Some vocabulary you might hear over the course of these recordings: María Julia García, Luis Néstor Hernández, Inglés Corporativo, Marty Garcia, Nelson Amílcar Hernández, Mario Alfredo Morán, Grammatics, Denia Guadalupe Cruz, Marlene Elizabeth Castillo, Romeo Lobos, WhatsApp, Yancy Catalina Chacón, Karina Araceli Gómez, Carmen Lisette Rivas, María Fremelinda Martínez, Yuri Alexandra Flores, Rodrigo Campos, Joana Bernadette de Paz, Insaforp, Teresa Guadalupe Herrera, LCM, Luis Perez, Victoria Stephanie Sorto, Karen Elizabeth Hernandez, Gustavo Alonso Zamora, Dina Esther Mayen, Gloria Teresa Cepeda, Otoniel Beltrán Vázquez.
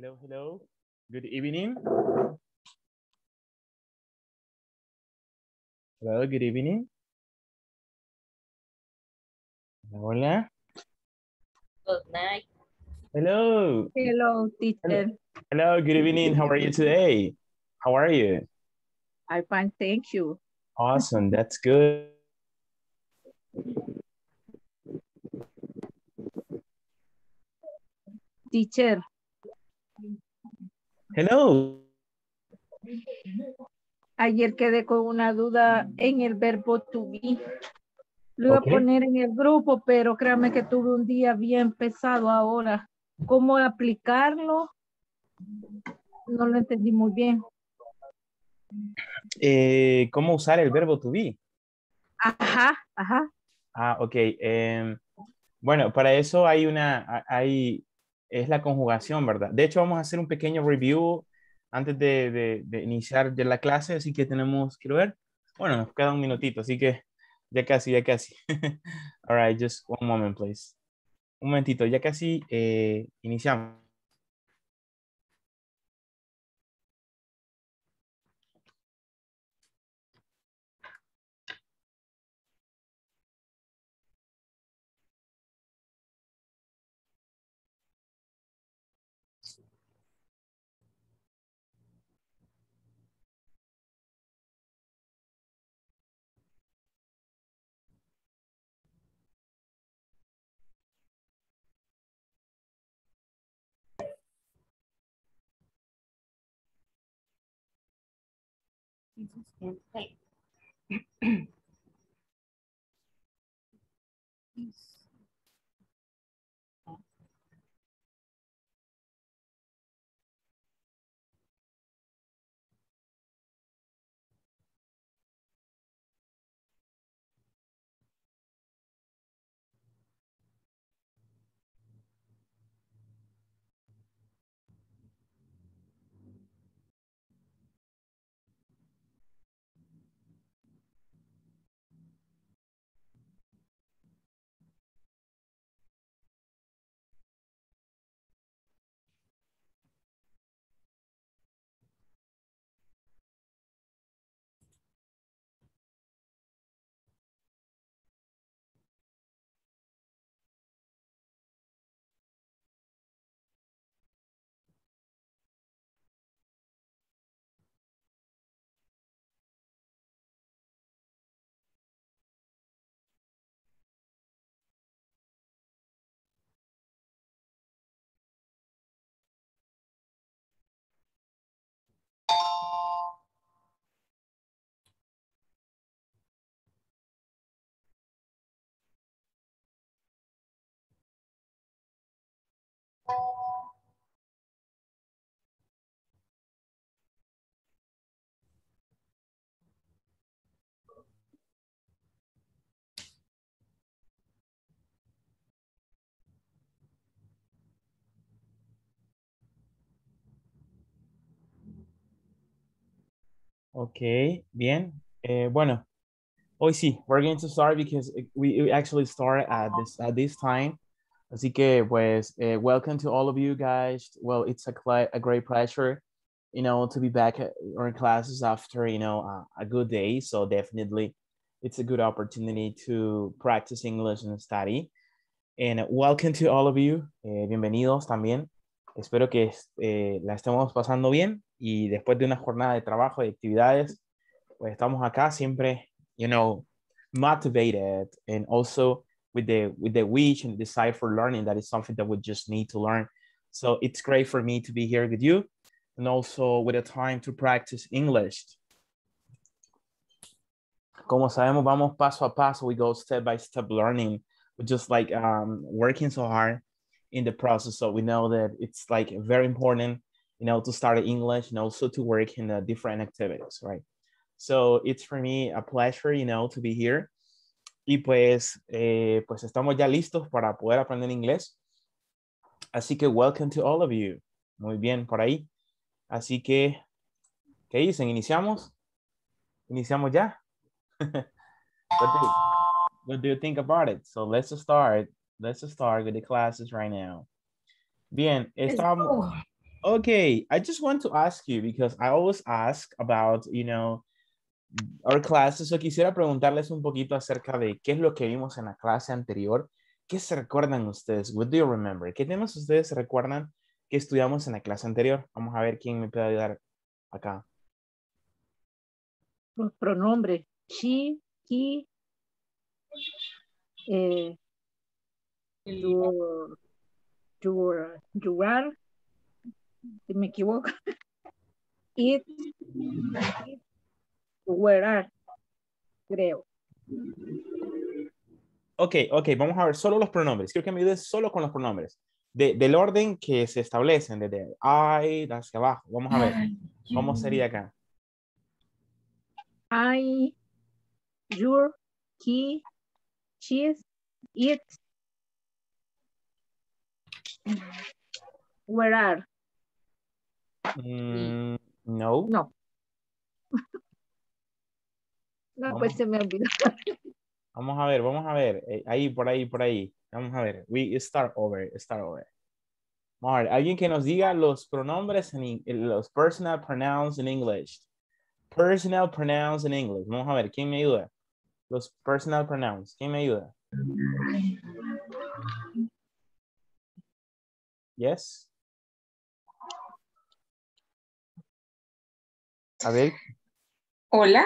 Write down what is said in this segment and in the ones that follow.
Hello, hello. Good evening. Hello, good evening. Hola. Good night. Hello. Hello, teacher. Hello, good evening. How are you today? How are you? I'm fine, thank you. Awesome, that's good. Teacher. Hello. Ayer quedé con una duda en el verbo to be. Lo iba a poner en el grupo, pero créame que tuve un día bien pesado ahora. ¿Cómo aplicarlo? No lo entendí muy bien. ¿Cómo usar el verbo to be? Ajá, ajá. Ah, ok. Bueno, para eso hay una... es la conjugación, ¿verdad? De hecho, vamos a hacer un pequeño review antes de iniciar de la clase. Así que tenemos... Quiero ver. Bueno, nos queda un minutito, así que... Ya casi, ya casi. All right, just one moment, please. Un momentito, ya casi iniciamos. Ok, bien. Bueno, hoy sí, we're going to start because we actually start at this time. Así que, pues, welcome to all of you guys. Well, it's a great pleasure, you know, to be back at our classes after, you know, a good day. So definitely, it's a good opportunity to practice English and study. And welcome to all of you. Bienvenidos también. Espero que la estemos pasando bien. Y después de una jornada de trabajo y actividades, pues estamos acá siempre, you know, motivated and also with the wish and desire for learning. That is something that we just need to learn. So it's great for me to be here with you and also with a time to practice English. Como sabemos, vamos paso a paso. We go step by step learning. We're just like working so hard in the process. So we know that it's like very important, you know, to study English and also to work in different activities, right? So it's for me a pleasure, you know, to be here. Y pues, pues estamos ya listos para poder aprender inglés. Así que welcome to all of you. Muy bien, por ahí. Así que, ¿qué dicen? ¿Iniciamos? ¿Iniciamos ya? What do you think about it? So let's start. Let's start with the classes right now. Bien, estamos... Okay, I just want to ask you because I always ask about, you know, our classes. So quisiera preguntarles un poquito acerca de qué es lo que vimos en la clase anterior. ¿Qué se recuerdan ustedes? What do you remember? ¿Qué temas ustedes recuerdan que estudiamos en la clase anterior? Vamos a ver quién me puede ayudar acá. Los pronombres. She, he, you are, me equivoco. It where are, creo. Ok, vamos a ver solo los pronombres. Quiero que me ayudes solo con los pronombres. Del orden que se establecen, desde I hacia abajo. Vamos a ver, ¿cómo sería acá? I, your, he, she's, it, where are. No. No, pues se me olvidó. Vamos a ver. Ahí. Vamos a ver. We start over. Vamos a ver. Alguien que nos diga los pronombres, los personal pronouns en English. Personal pronouns en English. Vamos a ver. ¿Quién me ayuda? Los personal pronouns. ¿Quién me ayuda? Yes. A ver. Hola.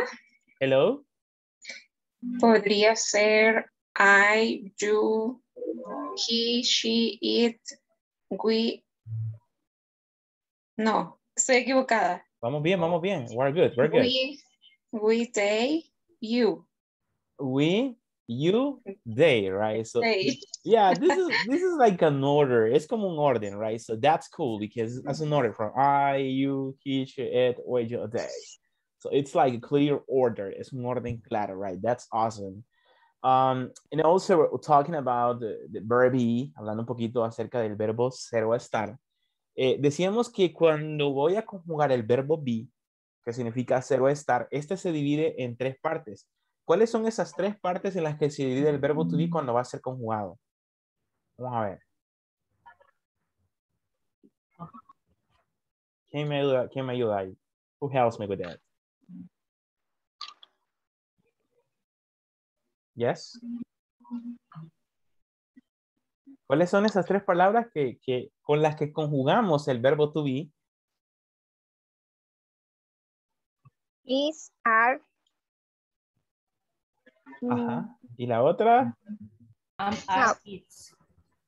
Hello. Podría ser I, you, he, she, it, we. No, estoy equivocada. Vamos bien. We're good. We, they, you. We, you, they, right? So they. Yeah, this is like an order. It's como un orden, right? So that's cool because that's an order from I, you, he, she, it, we, you, they. So it's like a clear order. It's more than claro, right? That's awesome. And also we're talking about the verb be, hablando un poquito acerca del verbo ser o estar. Decíamos que cuando voy a conjugar el verbo be, que significa ser o estar, este se divide en tres partes. ¿Cuáles son esas tres partes en las que se divide el verbo to be cuando va a ser conjugado? Vamos a ver. ¿Quién me ayuda ahí? Who helps me with that? Yes. ¿Cuáles son esas tres palabras que con las que conjugamos el verbo to be? Is, are. Ajá. ¿Y la otra? Are, is. Is,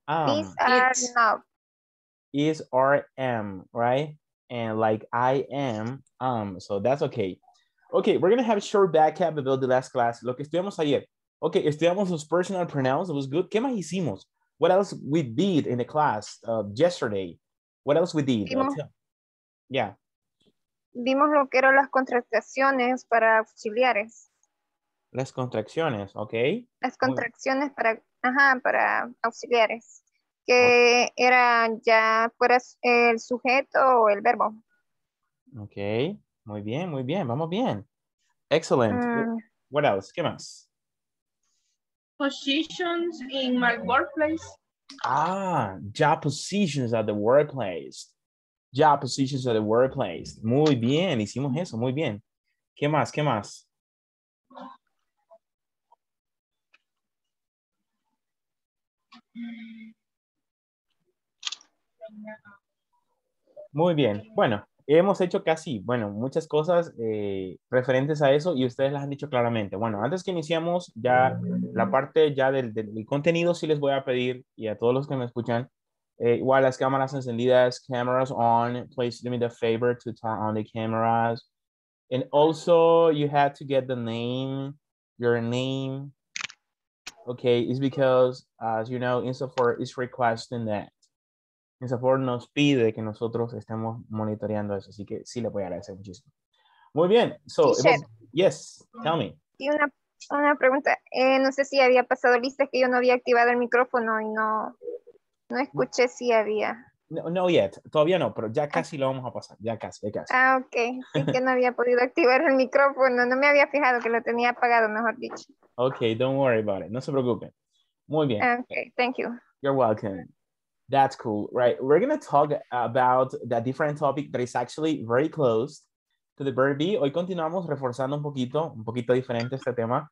are, not. Is, are, am, right? And like I am, so that's okay. Okay, we're going to have a short backcap about the last class. Lo que estudiamos ayer. Okay, estudiamos los personal pronouns. It was good. ¿Qué más hicimos? What else we did in the class yesterday? What else we did? Yeah. Vimos lo que eran las contracciones para auxiliares. Las contracciones, okay. Las contracciones para auxiliares. Que era ya fuera el sujeto o el verbo. Okay. Muy bien, vamos bien. Excellent. What else? ¿Qué más? Positions in my workplace. Job positions at the workplace. Muy bien, hicimos eso, muy bien. ¿Qué más? Muy bien, bueno. Hemos hecho casi, bueno, muchas cosas referentes a eso y ustedes las han dicho claramente. Bueno, antes que iniciamos ya la parte ya del contenido, sí les voy a pedir, y a todos los que me escuchan, igual las cámaras encendidas, cameras on, please do me the favor to turn on the cameras. And also you had to get the name, your name. Okay, it's because, as you know, Insaforp is requesting that. Insaforp nos pide que nosotros estemos monitoreando eso, así que sí le voy a agradecer muchísimo. Muy bien, so, sí, yes, tell me. Y una pregunta, no sé si había pasado lista, que yo no había activado el micrófono y no escuché si había. No yet, todavía no, pero ya casi lo vamos a pasar, ya casi. Ok, sí que no había podido activar el micrófono, no me había fijado que lo tenía apagado, mejor dicho. Ok, don't worry about it, no se preocupen. Muy bien. Ok, thank you. You're welcome. That's cool, right? We're going to talk about the different topic that is actually very close to the verb be. Hoy continuamos reforzando un poquito diferente este tema.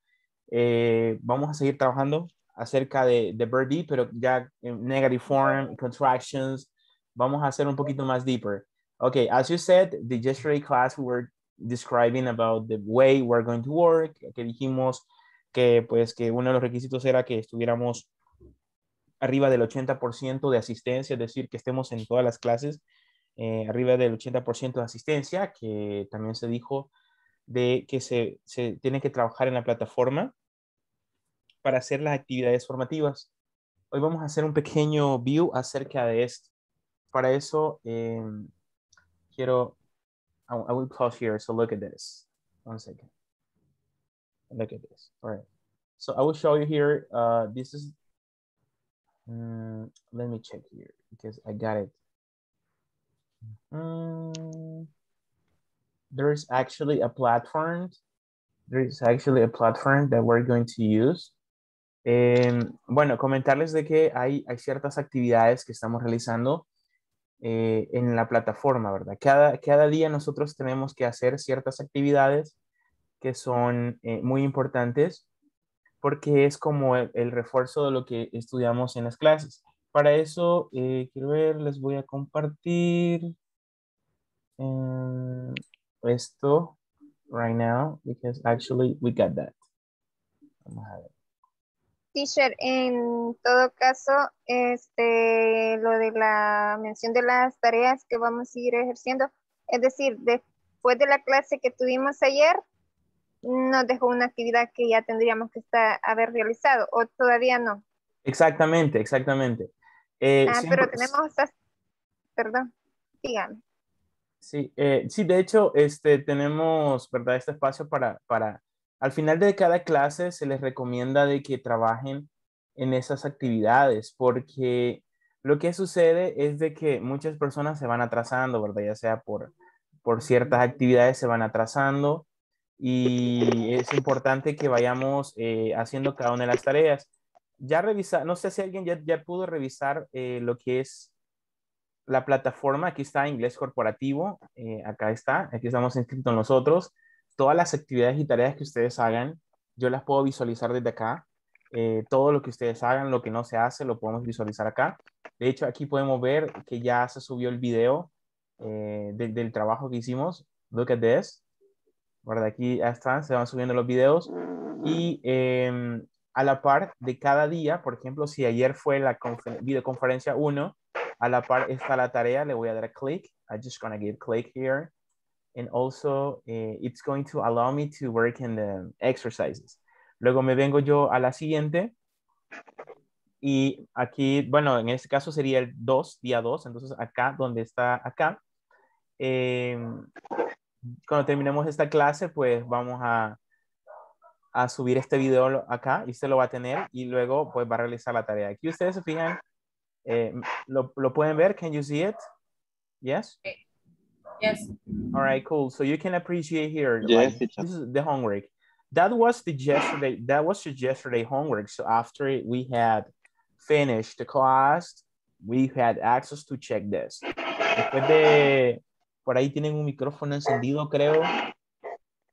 Vamos a seguir trabajando acerca de verb be, pero ya en negative form, contractions. Vamos a hacer un poquito más deeper. Okay, as you said, the yesterday class we were describing about the way we're going to work. Que dijimos que, pues, que uno de los requisitos era que estuviéramos arriba del 80% de asistencia, es decir, que estemos en todas las clases, arriba del 80% de asistencia, que también se dijo de que se tiene que trabajar en la plataforma para hacer las actividades formativas. Hoy vamos a hacer un pequeño view acerca de esto. Para eso, I will pause here, so look at this. One second. Look at this, all right. So I will show you here, this is, let me check here because I got it. There is actually a platform. That we're going to use. Bueno, comentarles de que hay ciertas actividades que estamos realizando en la plataforma, ¿verdad? Cada día nosotros tenemos que hacer ciertas actividades que son muy importantes, porque es como el refuerzo de lo que estudiamos en las clases. Para eso, quiero ver, les voy a compartir esto right now, because actually we got that. Vamos a ver. Teacher, en todo caso, lo de la mención de las tareas que vamos a seguir ejerciendo, es decir, después de la clase que tuvimos ayer, nos dejó una actividad que ya tendríamos que haber realizado, o todavía no. Exactamente. Pero tenemos, perdón, dígame. Sí, de hecho, tenemos, ¿verdad? Este espacio para, al final de cada clase se les recomienda de que trabajen en esas actividades, porque lo que sucede es de que muchas personas se van atrasando, ¿verdad? Ya sea por ciertas actividades se van atrasando, y es importante que vayamos haciendo cada una de las tareas. Ya revisar, no sé si alguien ya pudo revisar lo que es la plataforma. Aquí está Inglés Corporativo, acá está, aquí estamos inscritos nosotros. Todas las actividades y tareas que ustedes hagan, yo las puedo visualizar desde acá. Todo lo que ustedes hagan, lo que no se hace, lo podemos visualizar acá. De hecho, aquí podemos ver que ya se subió el video del trabajo que hicimos. Look at this. ¿Verdad? Aquí ya están, se van subiendo los videos y a la par de cada día, por ejemplo, si ayer fue la videoconferencia 1, a la par está la tarea, le voy a dar a click. I'm just going to give click here. And also, it's going to allow me to work in the exercises. Luego me vengo yo a la siguiente y aquí, bueno, en este caso sería el día 2, entonces acá, donde está acá. Cuando terminemos esta clase, pues vamos a subir este video acá y se lo va a tener y luego pues va a realizar la tarea. Aquí ustedes se fijan, lo pueden ver. Can you see it? Yes? Yes. All right, cool. So you can appreciate here. Yes, like, this is the homework. That was the yesterday homework. So after we had finished the class, we had access to check this. Después de... Por ahí tienen un micrófono encendido, creo.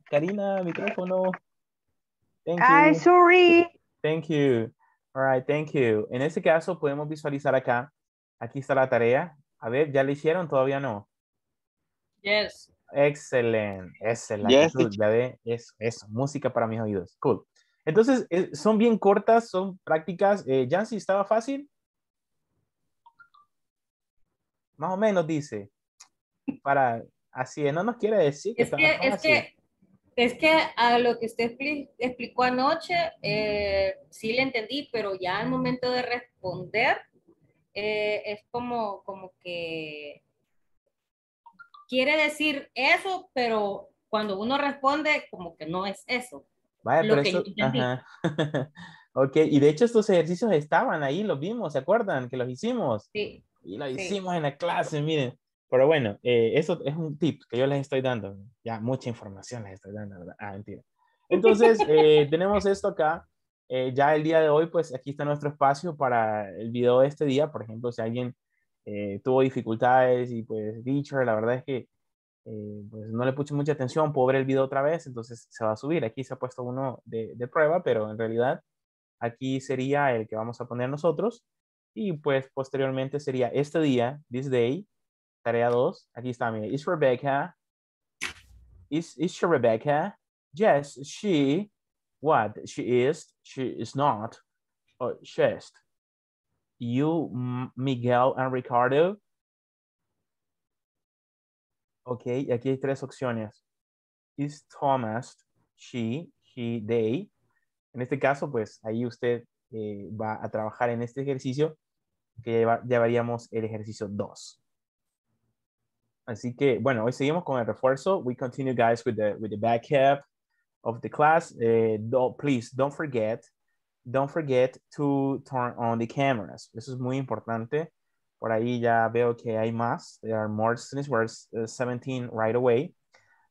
Karina, micrófono. Thank you. I'm sorry. Thank you. All right, thank you. En este caso podemos visualizar acá. Aquí está la tarea. A ver, ¿ya la hicieron? ¿Todavía no? Yes. Excelente. Esa es la actitud, ya ve. Eso, música para mis oídos. Cool. Entonces, son bien cortas, son prácticas. Jancy, ¿estaba fácil? Más o menos, dice. Para así no nos quiere decir que es que a lo que usted explicó anoche sí le entendí, pero ya al momento de responder es como que quiere decir eso, pero cuando uno responde como que no es eso. Vaya, lo que eso, yo entendí. Ok, y de hecho estos ejercicios estaban ahí, los vimos, ¿se acuerdan? Que los hicimos. Sí. Y los hicimos en la clase, miren. Pero bueno, eso es un tip que yo les estoy dando. Ya mucha información les estoy dando, ¿verdad? Ah, mentira. Entonces, tenemos esto acá. Ya el día de hoy, pues aquí está nuestro espacio para el video de este día. Por ejemplo, si alguien tuvo dificultades y pues Richard, la verdad es que pues no le puse mucha atención, puedo ver el video otra vez, entonces se va a subir. Aquí se ha puesto uno de prueba, pero en realidad aquí sería el que vamos a poner nosotros. Y pues posteriormente sería este día, this day, tarea 2. Aquí está, mira, is she Rebecca? Yes, she, what? She is not, or just. You, Miguel and Ricardo. Ok, aquí hay tres opciones. Is Thomas, she, he, they. En este caso, pues ahí usted va a trabajar en este ejercicio que llevaríamos el ejercicio 2. Así que, bueno, hoy seguimos con el refuerzo. We continue, guys, with the back half of the class. Please, don't forget to turn on the cameras. Eso es muy importante. Por ahí ya veo que hay más. There are more students. We're 17 right away.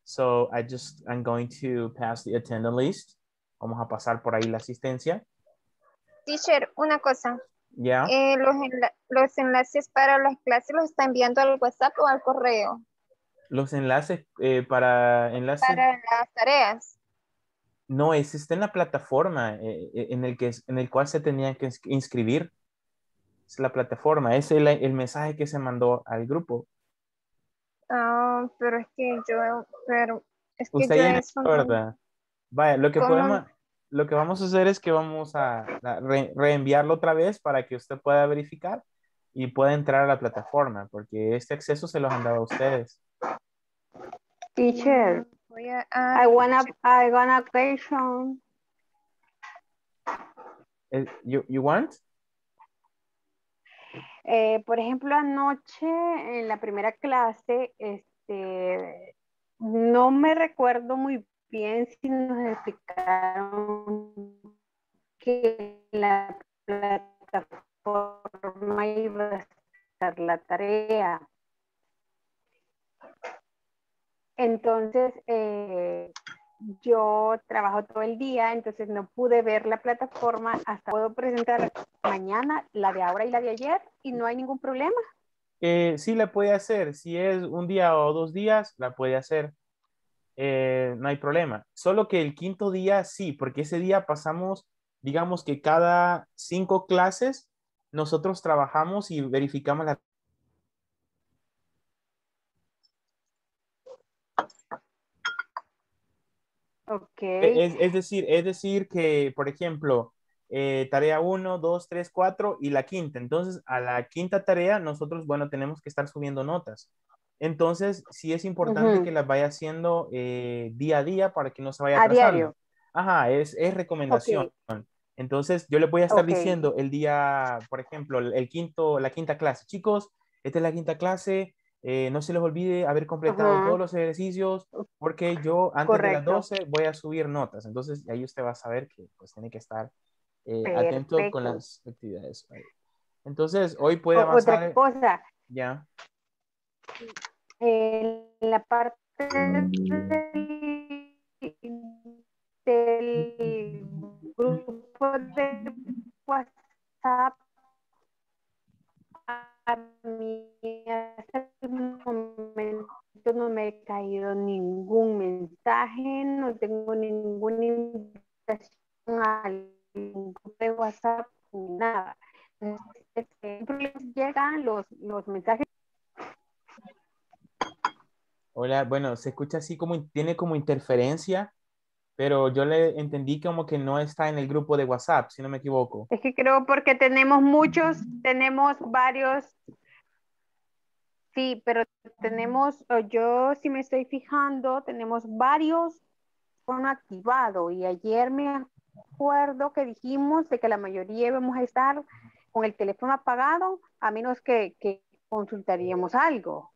So I'm going to pass the attendance list. Vamos a pasar por ahí la asistencia. Teacher, una cosa. Ya. Yeah. Los enlaces para las clases los está enviando al WhatsApp o al correo. Los enlaces para las tareas. No, está en la plataforma en el cual se tenían que inscribir. Es la plataforma, es el mensaje que se mandó al grupo. Ah, pero es que yo... usted ya no recuerda. Vaya, lo que vamos a hacer es que vamos a reenviarlo otra vez para que usted pueda verificar y pueda entrar a la plataforma, porque este acceso se los han dado a ustedes. Teacher. I want a question. You want? Por ejemplo, anoche en la primera clase, no me recuerdo muy bien si nos explicaron que la plataforma iba a estar la tarea. Entonces, yo trabajo todo el día, entonces no pude ver la plataforma hasta puedo presentar mañana, la de ahora y la de ayer, y no hay ningún problema. Sí la puede hacer, si es un día o dos días, la puede hacer. No hay problema, solo que el quinto día sí, porque ese día pasamos, digamos que cada 5 clases, nosotros trabajamos y verificamos la... Okay. Es decir que, por ejemplo, tarea 1, 2, 3, 4 y la quinta. Entonces, a la quinta tarea nosotros, bueno, tenemos que estar subiendo notas. Entonces, sí es importante que las vaya haciendo día a día para que no se vaya atrasando. A diario. Ajá, es recomendación. Okay. Entonces, yo les voy a estar diciendo el día, por ejemplo, la quinta clase. Chicos, esta es la quinta clase. No se les olvide haber completado todos los ejercicios, porque yo antes de las 12 voy a subir notas. Entonces ahí usted va a saber que pues tiene que estar atento con las actividades. Entonces hoy puede avanzar. Otra cosa. Ya. La parte del grupo de WhatsApp a mí hasta el momento no me ha caído ningún mensaje, no tengo ninguna invitación al grupo de WhatsApp ni nada. Siempre llegan los mensajes. Hola, bueno, se escucha así como tiene como interferencia, pero yo le entendí como que no está en el grupo de WhatsApp, si no me equivoco. Es que creo porque tenemos varios, sí, pero yo si me estoy fijando, tenemos varios con activado y ayer me acuerdo que dijimos de que la mayoría íbamos a estar con el teléfono apagado, a menos que consultaríamos algo.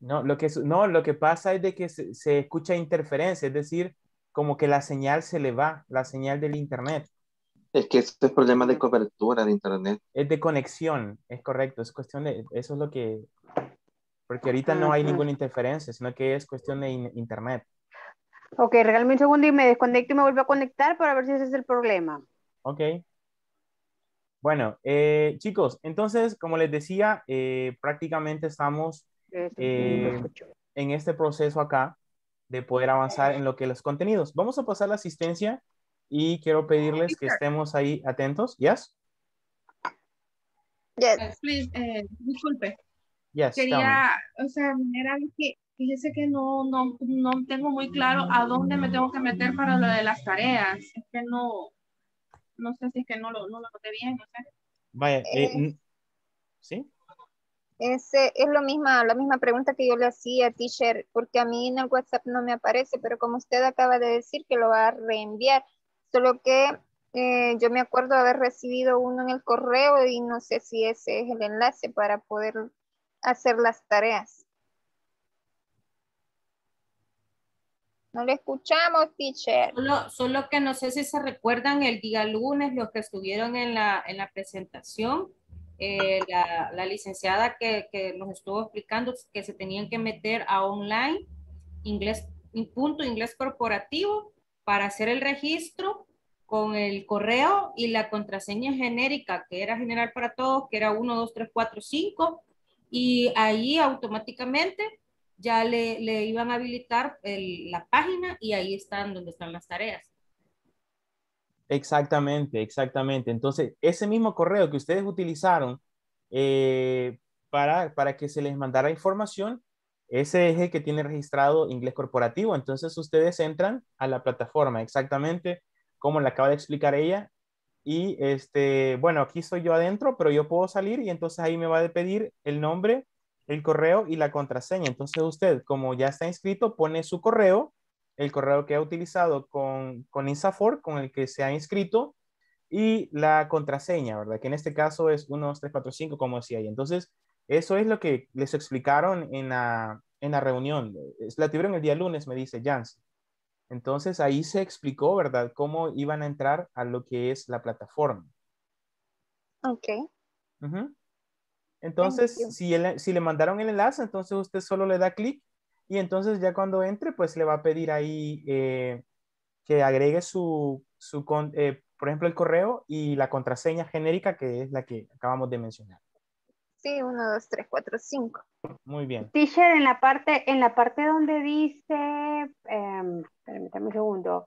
No, lo que pasa es de que se escucha interferencia, es decir, como que la señal se le va, la señal del internet. Es que este es problema de cobertura de internet. Es de conexión, es correcto, es cuestión de, eso es lo que, porque ahorita no hay ninguna interferencia, sino que es cuestión de internet. Ok, regálame un segundo y me desconecto y me vuelvo a conectar para ver si ese es el problema. Ok. Bueno, chicos, entonces, como les decía, prácticamente estamos en este proceso acá de poder avanzar en lo que los contenidos. Vamos a pasar la asistencia y quiero pedirles que estemos ahí atentos. ¿Yes? Yes. Please, disculpe. Yes, quería, o sea, era que fíjese que no tengo muy claro a dónde me tengo que meter para lo de las tareas. Es que no sé si es que no lo noté bien, no sé. Vaya, ¿sí? Ese es la misma pregunta que yo le hacía, teacher, porque a mí en el WhatsApp no me aparece, pero como usted acaba de decir que lo va a reenviar, solo que yo me acuerdo haber recibido uno en el correo y no sé si ese es el enlace para poder hacer las tareas. No le escuchamos, teacher. Solo que no sé si se recuerdan el día lunes los que estuvieron en la presentación, la licenciada que nos estuvo explicando que se tenían que meter a online, inglés corporativo, para hacer el registro con el correo y la contraseña genérica, que era general para todos, que era 1, 2, 3, 4, 5, y ahí automáticamente ya le iban a habilitar la página y ahí están donde están las tareas. Exactamente, exactamente. Entonces, ese mismo correo que ustedes utilizaron para que se les mandara información, ese es el que tiene registrado Inglés Corporativo. Entonces, ustedes entran a la plataforma, exactamente como la acaba de explicar ella. Y, bueno, aquí estoy yo adentro, pero yo puedo salir y entonces ahí me va a pedir el nombre, el correo y la contraseña. Entonces usted, como ya está inscrito, pone su correo, el correo que ha utilizado con Insaforp, con el que se ha inscrito, y la contraseña, ¿verdad? Que en este caso es 1, 2, 3, 4, 5, como decía ahí. Entonces, eso es lo que les explicaron en la reunión. La tuvieron el día lunes, me dice Jans. Entonces, ahí se explicó, ¿verdad? Cómo iban a entrar a lo que es la plataforma. Ok. Uh-huh. Entonces, si le mandaron el enlace, entonces usted solo le da clic y entonces ya cuando entre, pues le va a pedir ahí que agregue por ejemplo, el correo y la contraseña genérica, que es la que acabamos de mencionar. Sí, 1, 2, 3, 4, 5. Muy bien. Teacher, en la parte donde dice, permítame un segundo,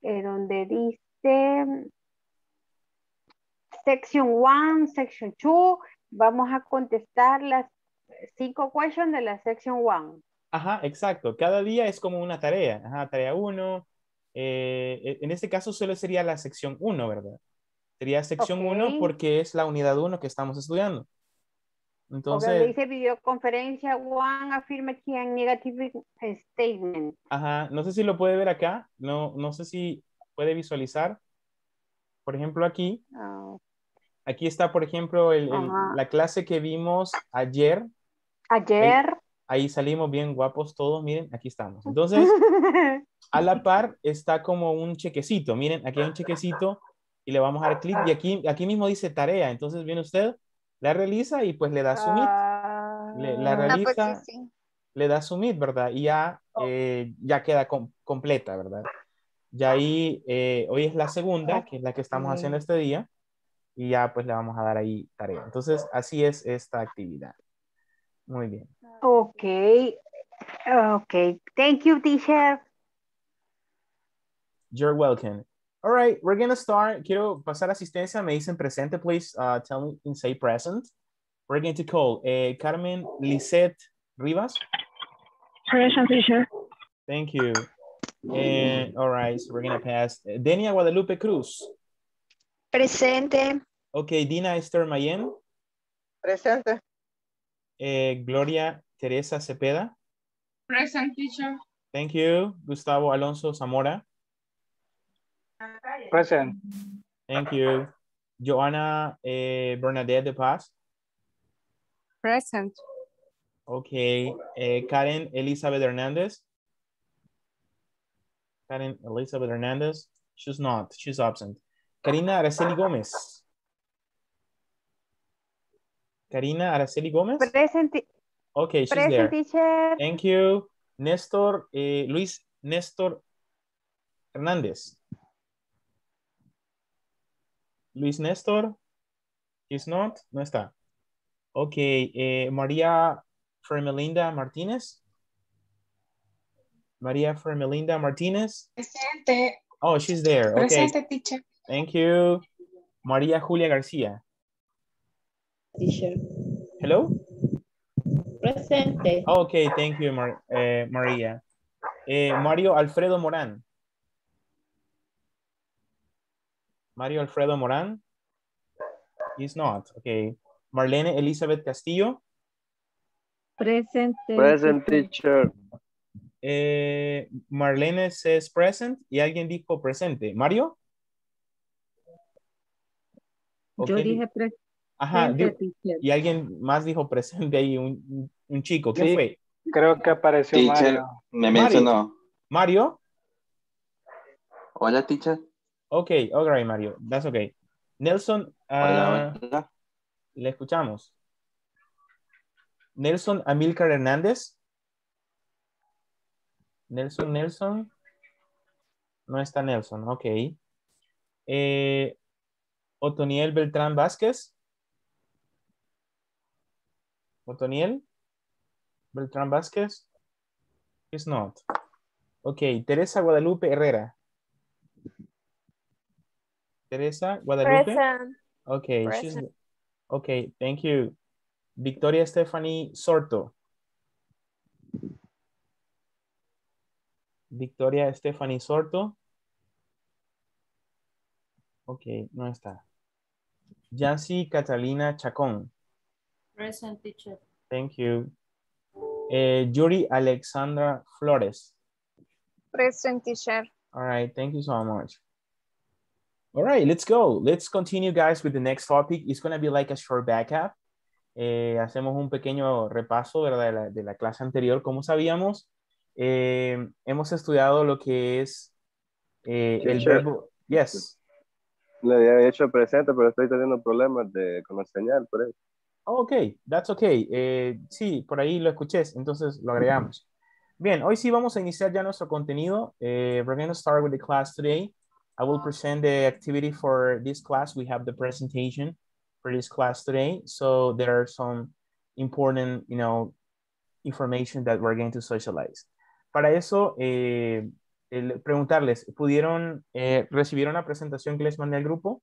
donde dice Section 1, Section 2, vamos a contestar las 5 questions de la Section 1. Ajá, exacto. Cada día es como una tarea. Ajá, tarea 1. En este caso solo sería la Sección 1, ¿verdad? Sería Sección 1 porque es la unidad 1 que estamos estudiando. Entonces... Okay, dice videoconferencia 1, afirma que en negative statement. Ajá, no sé si lo puede ver acá. No sé si puede visualizar. Por ejemplo, aquí... Oh. Aquí está, por ejemplo, la clase que vimos ayer. Ahí salimos bien guapos todos, miren, aquí estamos. Entonces, a la par está como un chequecito. Miren, aquí hay un chequecito y le vamos a dar clic. Y aquí mismo dice tarea. Entonces viene usted, la realiza y pues le da submit. La realiza, pues sí. Le da submit, ¿verdad? Y ya queda completa, ¿verdad? Ya ahí, hoy es la segunda, que es la que estamos haciendo este día. Y ya pues le vamos a dar ahí tarea. Entonces, así es esta actividad. Muy bien. Ok. Ok. Thank you, teacher. You're welcome. All right, we're going to start. Quiero pasar asistencia. Me dicen presente, please. Tell me and say present. We're going to call Carmen Lisette Rivas. Present, teacher. Thank you. All right, so we're going to pass. Denia Guadalupe Cruz. Presente. Okay, Dina Esther Mayen. Presente. Gloria Teresa Cepeda. Present, teacher. Thank you. Gustavo Alonso Zamora. Present. Thank you. Joana Bernadette de Paz. Present. Okay, Karen Elizabeth Hernandez. Karen Elizabeth Hernandez. She's not. She's absent. Karina Araceli Gómez. Karina Araceli Gómez? Present. Okay, she's present, there. Teacher. Thank you. Néstor, Luis Néstor Hernández. Luis Néstor is not, no está. Ok, María Fremelinda Martínez. María Fremelinda Martínez. Presente. Oh, she's there. Okay. Presente, teacher. Thank you. María Julia García. Teacher. Hello. Presente. Okay, thank you, María. Mario Alfredo Morán. Mario Alfredo Morán. He's not. Okay. Marlene Elizabeth Castillo. Present. Present, teacher. Marlene says present y alguien dijo presente. ¿Mario? Okay. Yo dije presente. Ajá, y alguien más dijo presente ahí, un chico. ¿Qué fue? Creo que apareció teacher, Mario. Me mencionó. ¿Mario? Hola, teacher. Ok, all right, Mario. That's okay. Nelson. Hola, hola. Le escuchamos. Nelson Amílcar Hernández. Nelson. No está Nelson, ok. Otoniel Beltrán Vázquez. Otoniel Beltrán Vázquez is not. Ok, Teresa Guadalupe Herrera. Teresa Guadalupe. Present. Ok, present. She's, ok, thank you. Victoria Stephanie Sorto. Victoria Stephanie Sorto. Ok, no está. Yancy Catalina Chacón. Present, teacher. Thank you. Yuri Alexandra Flores. Present, teacher. All right, thank you so much. All right, let's go. Let's continue, guys, with the next topic. It's going to be like a short backup. Hacemos un pequeño repaso, ¿verdad? De la clase anterior. Como sabíamos, hemos estudiado lo que es el verbo. Yes. Le había hecho presente, pero estoy teniendo problemas con la señal, por eso. Ok, that's ok. Sí, por ahí lo escuché, entonces lo agregamos. Bien, hoy sí vamos a iniciar ya nuestro contenido. We're going to start with the class today. I will present the activity for this class. We have the presentation for this class today. So there are some important, you know, information that we're going to socialize. Para eso, preguntarles, ¿pudieron recibir una presentación que les mandé al grupo?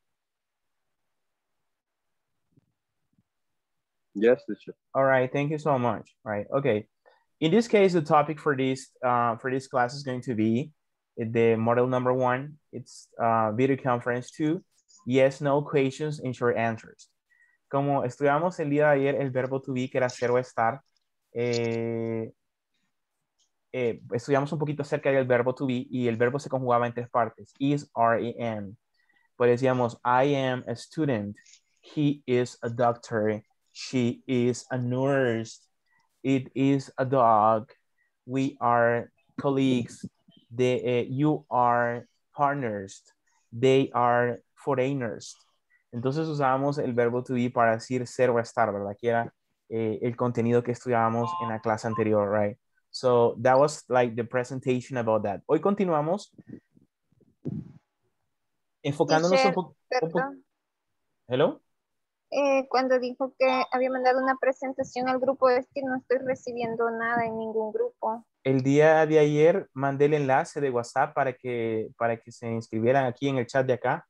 Yes, teacher. All right, thank you so much. All right, okay. In this case, the topic for this class is going to be the model number 1. It's video conference 2. Yes, no questions and short answers. Como estudiamos el día de ayer, el verbo to be, que era ser o estar. Estudiamos un poquito acerca del verbo to be y el verbo se conjugaba en tres partes. Is, are, I am. Pues decíamos, I am a student. He is a doctor. She is a nurse. It is a dog. We are colleagues. You are partners. They are foreigners. Entonces usamos el verbo to be para decir ser o estar, ¿verdad? Que era el contenido que estudiábamos en la clase anterior, right? So that was like the presentation about that. Hoy continuamos enfocándonos teacher, un poco. Hello. Cuando dijo que había mandado una presentación al grupo, es que no estoy recibiendo nada en ningún grupo. El día de ayer mandé el enlace de WhatsApp para que se inscribieran aquí en el chat de acá.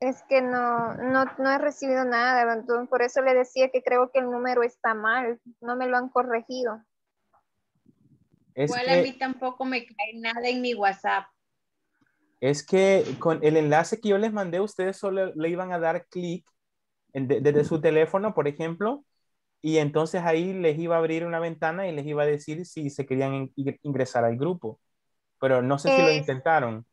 Es que no he recibido nada, entonces por eso le decía que creo que el número está mal, no me lo han corregido. Igual a mí tampoco me cae nada en mi WhatsApp. Es que con el enlace que yo les mandé, ustedes solo le iban a dar clic desde su teléfono, por ejemplo, y entonces ahí les iba a abrir una ventana y les iba a decir si se querían ingresar al grupo, pero no sé si lo intentaron.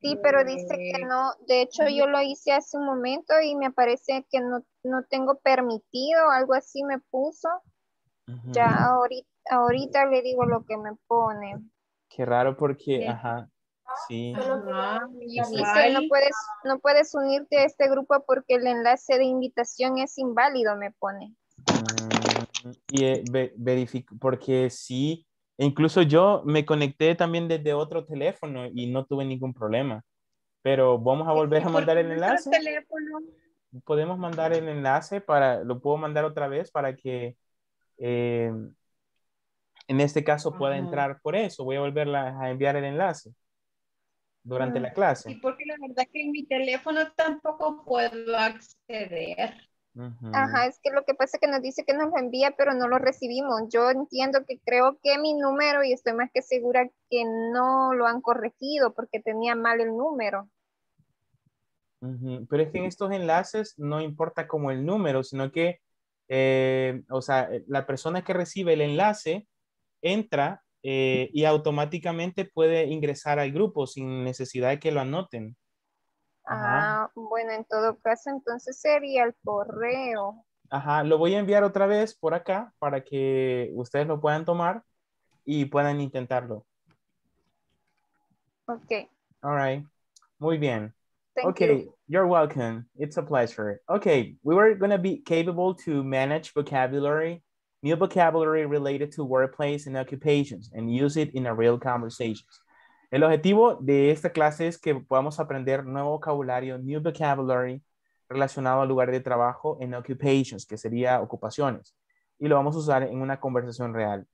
Sí, pero dice que no, de hecho yo lo hice hace un momento y me parece que no tengo permitido, algo así me puso. Uh-huh. Ya ahorita le digo lo que me pone. Qué raro porque, sí. Ajá. Sí. Dice, no puedes unirte a este grupo porque el enlace de invitación es inválido, me pone. Y verifico, porque sí, incluso yo me conecté también desde otro teléfono y no tuve ningún problema. Pero vamos a volver a mandar el enlace. Podemos mandar el enlace para, lo puedo mandar otra vez para que en este caso pueda entrar por eso. Voy a volver a enviar el enlace durante la clase. Sí, porque la verdad que en mi teléfono tampoco puedo acceder. Ajá, es que lo que pasa es que nos dice que nos lo envía, pero no lo recibimos. Yo entiendo que creo que mi número, y estoy más que segura que no lo han corregido porque tenía mal el número. Pero es que en estos enlaces no importa como el número, sino que o sea, la persona que recibe el enlace entra y automáticamente puede ingresar al grupo sin necesidad de que lo anoten. Ajá. Ah, bueno, en todo caso entonces sería el correo. Ajá, lo voy a enviar otra vez por acá para que ustedes lo puedan tomar y puedan intentarlo. Ok. All right. Muy bien. Thank you. You're welcome. It's a pleasure. Okay, we were going to be capable to manage vocabulary, new vocabulary related to workplace and occupations, and use it in a real conversation. El objetivo de esta clase es que podamos aprender nuevo vocabulario, new vocabulary, relacionado al lugar de trabajo en occupations, que sería ocupaciones. Y lo vamos a usar en una conversación real.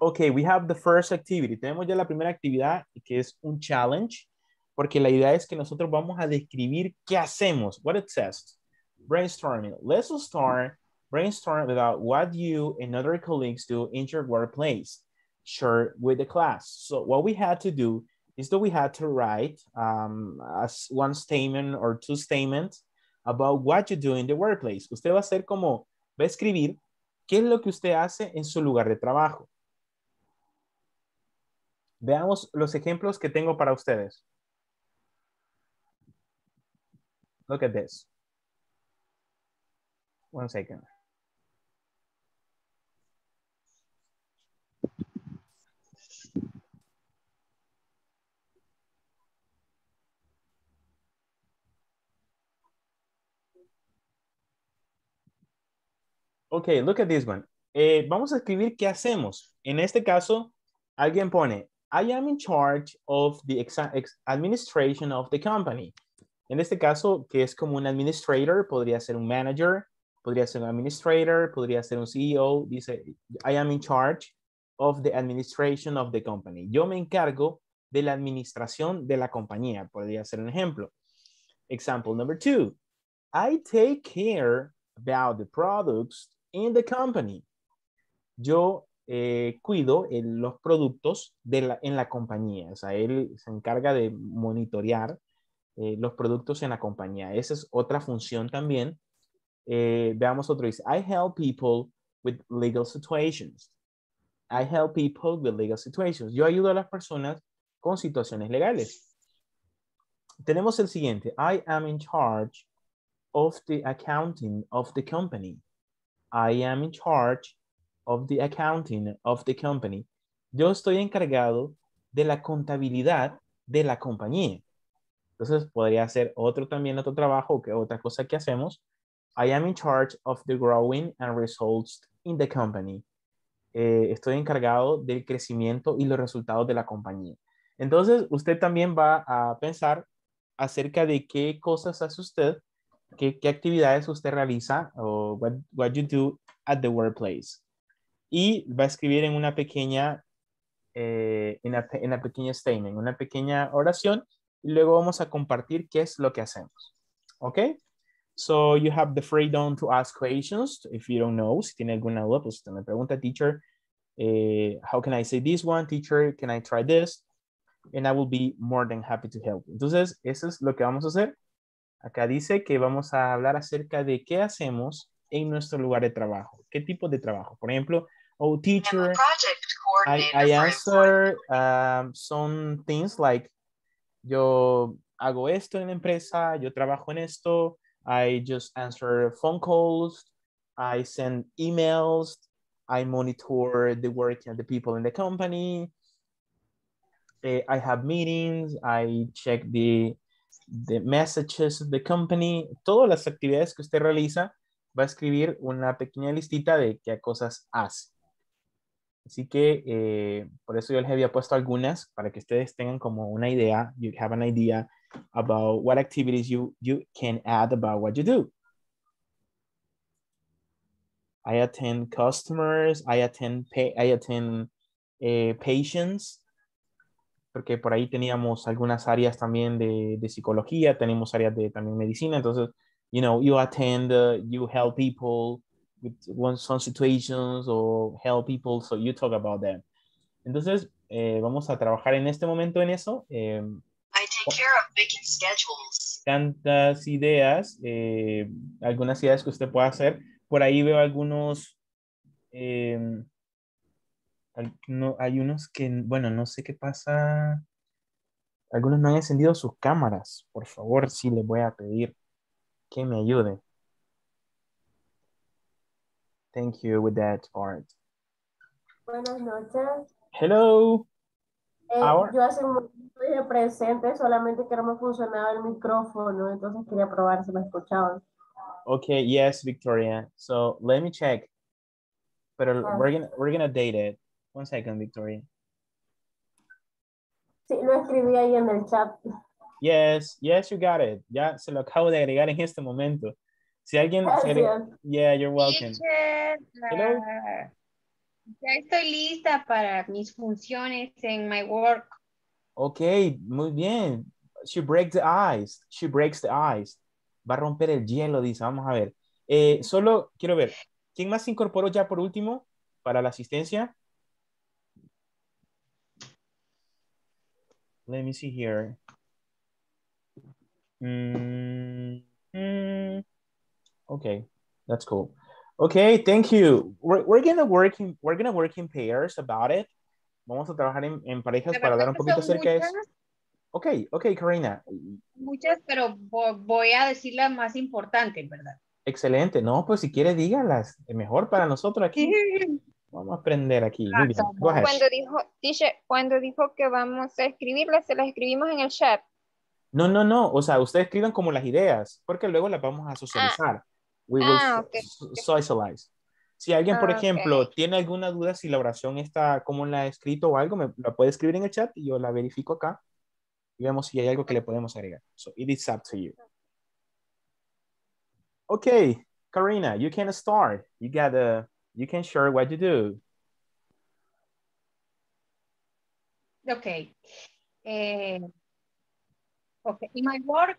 Okay, we have the first activity. Tenemos ya la primera actividad, que es un challenge, porque la idea es que nosotros vamos a describir qué hacemos. What it says. Brainstorming. Let's start brainstorming about what you and other colleagues do in your workplace. Share with the class. So what we had to do is that we had to write as one statement or two statements about what you do in the workplace. Usted va a hacer como, va a escribir qué es lo que usted hace en su lugar de trabajo. Veamos los ejemplos que tengo para ustedes. Look at this. One second. Okay, look at this one. Vamos a escribir qué hacemos. En este caso, alguien pone, I am in charge of the administration of the company. En este caso, que es como un administrator, podría ser un manager, podría ser un administrator, podría ser un CEO. Dice, I am in charge of the administration of the company. Yo me encargo de la administración de la compañía. Podría ser un ejemplo. Example number 2. I take care about the products in the company. Yo cuido los productos en la compañía. O sea, él se encarga de monitorear los productos en la compañía. Esa es otra función también. Veamos otro. Dice, I help people with legal situations. I help people with legal situations. Yo ayudo a las personas con situaciones legales. Tenemos el siguiente. I am in charge of the accounting of the company. I am in charge of the accounting of the company. Yo estoy encargado de la contabilidad de la compañía. Entonces podría ser otro también, otro trabajo, que otra cosa que hacemos. I am in charge of the growing and results in the company. Estoy encargado del crecimiento y los resultados de la compañía. Entonces usted también va a pensar acerca de qué cosas hace usted, ¿Qué actividades usted realiza o what you do at the workplace? Y va a escribir en una pequeña statement, una pequeña oración, y luego vamos a compartir qué es lo que hacemos. ¿Ok? So you have the freedom to ask questions if you don't know. Si tiene alguna duda, pues usted me pregunta, teacher, how can I say this one? Teacher, can I try this? And I will be more than happy to help. Entonces, eso es lo que vamos a hacer. Acá dice que vamos a hablar acerca de qué hacemos en nuestro lugar de trabajo. ¿Qué tipo de trabajo? Por ejemplo, oh, teacher, I answer some things like, yo hago esto en la empresa, yo trabajo en esto, I just answer phone calls, I send emails, I monitor the work of the people in the company, I have meetings, I check the messages of the company. Todas las actividades que usted realiza, va a escribir una pequeña listita de qué cosas hace. Así que por eso yo les había puesto algunas para que ustedes tengan como una idea. You have an idea about what activities you can add about what you do. I attend customers, I attend patients. Porque por ahí teníamos algunas áreas también de psicología, tenemos áreas de también medicina. Entonces, you know, you attend, you help people with some situations or help people. So you talk about that. Entonces, vamos a trabajar en este momento en eso. I take care of making schedules. Tantas ideas, algunas ideas que usted pueda hacer. Por ahí veo algunos... no, hay unos que, bueno, no sé qué pasa. Algunos no han encendido sus cámaras. Por favor, sí les voy a pedir que me ayuden. Thank you with that part. Buenas noches. Hello. Yo hace un momento dije presente, solamente que no me funcionaba el micrófono, entonces quería probar si me escuchaban. Okay, yes, Victoria. So, let me check. Pero we're gonna date it. One second, Victoria. Sí, lo escribí ahí en el chat. Yes, yes, you got it. Ya se lo acabo de agregar en este momento. Si alguien... Yeah, you're welcome. Hello. Ya estoy lista para mis funciones en my work. Okay, muy bien. She breaks the ice. She breaks the ice. Va a romper el hielo, dice. Vamos a ver. Solo quiero ver. ¿Quién más se incorporó ya por último para la asistencia? Let me see here. Okay, that's cool. Okay, thank you. We're gonna work in pairs about it. Vamos a trabajar en parejas para hablar un poquito acerca de eso. Okay, Karina. Muchas, pero voy a decir las más importantes, ¿verdad? Excelente. No, pues si quieres dígalas. Es mejor para nosotros aquí. Vamos a aprender aquí. Muy bien. Cuando dijo que vamos a escribirlas, se las escribimos en el chat. No. O sea, ustedes escriban como las ideas, porque luego las vamos a socializar. We will socialize. Si alguien, por ejemplo, tiene alguna duda si la oración está como la he escrito o algo, me la puede escribir en el chat y yo la verifico acá y vemos si hay algo que le podemos agregar. So it is up to you. Okay, Karina, you can start. You can share what you do. Okay. Okay. In my work,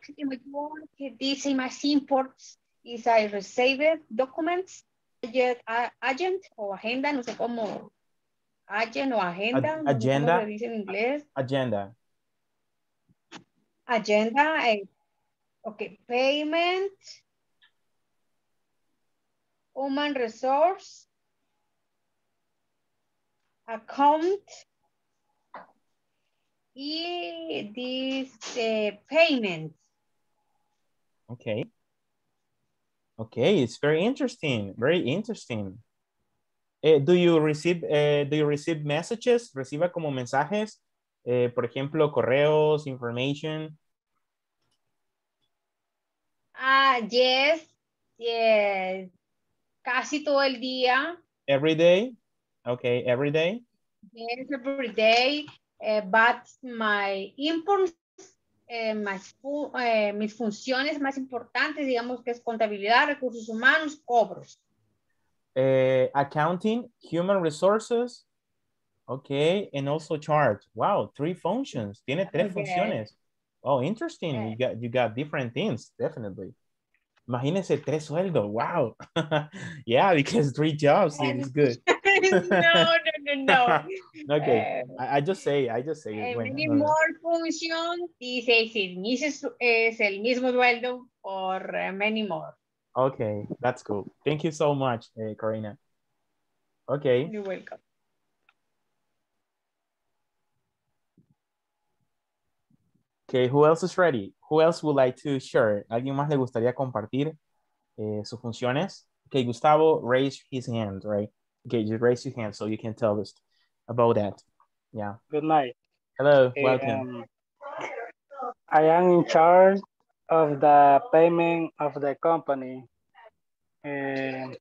this is my import is I receive documents. Agent o agenda, no sé cómo. Agent o agenda. Agenda. No sé cómo se dice en inglés. Agenda. Agenda. Okay. Payment. Human resource, account, and this payment. Okay. Okay, it's very interesting. Very interesting. Do you receive messages? Reciba como mensajes, por ejemplo, correos, information. Yes. Casi todo el día. Every day? Okay, every day? Yes, every day. But my importance, mis funciones más importantes, digamos que es contabilidad, recursos humanos, cobros. Accounting, human resources. Okay, and also chart. Wow, 3 functions. Tiene 3 funciones. Oh, interesting. Okay. You got different things, definitely. Imagínense 3 sueldos, wow. Yeah, because 3 jobs is good. No. Okay, I just say. Many more function, es el mismo sueldo por many more. Okay, that's cool. Thank you so much, Karina. Okay. You're welcome. Okay, who else is ready? Who else would like to share? ¿Alguien más le gustaría compartir sus funciones? Okay, Gustavo, raise his hand, right? Okay, you raise your hand so you can tell us about that. Yeah. Good night. Hello, welcome. I am in charge of the payment of the company. I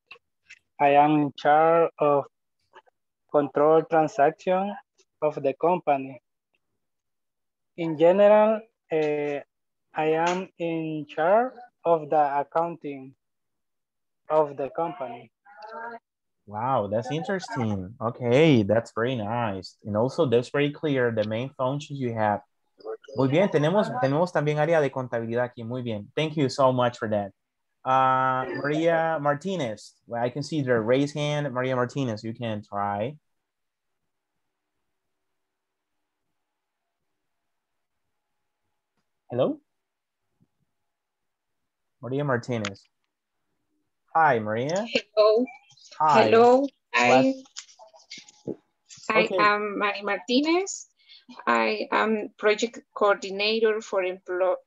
am in charge of control transactions of the company. In general, I am in charge of the accounting of the company. Wow, that's interesting. Okay, that's very nice. And also that's very clear the main functions you have. Muy bien, tenemos también área de contabilidad aquí. Muy bien. Thank you so much for that. Maria Martinez, well, I can see the raised hand. Maria Martinez, you can try. Hello? Maria Martinez. Hi, Maria. Hello. Hi. Hello. I am Maria Martinez. I am project coordinator for employability.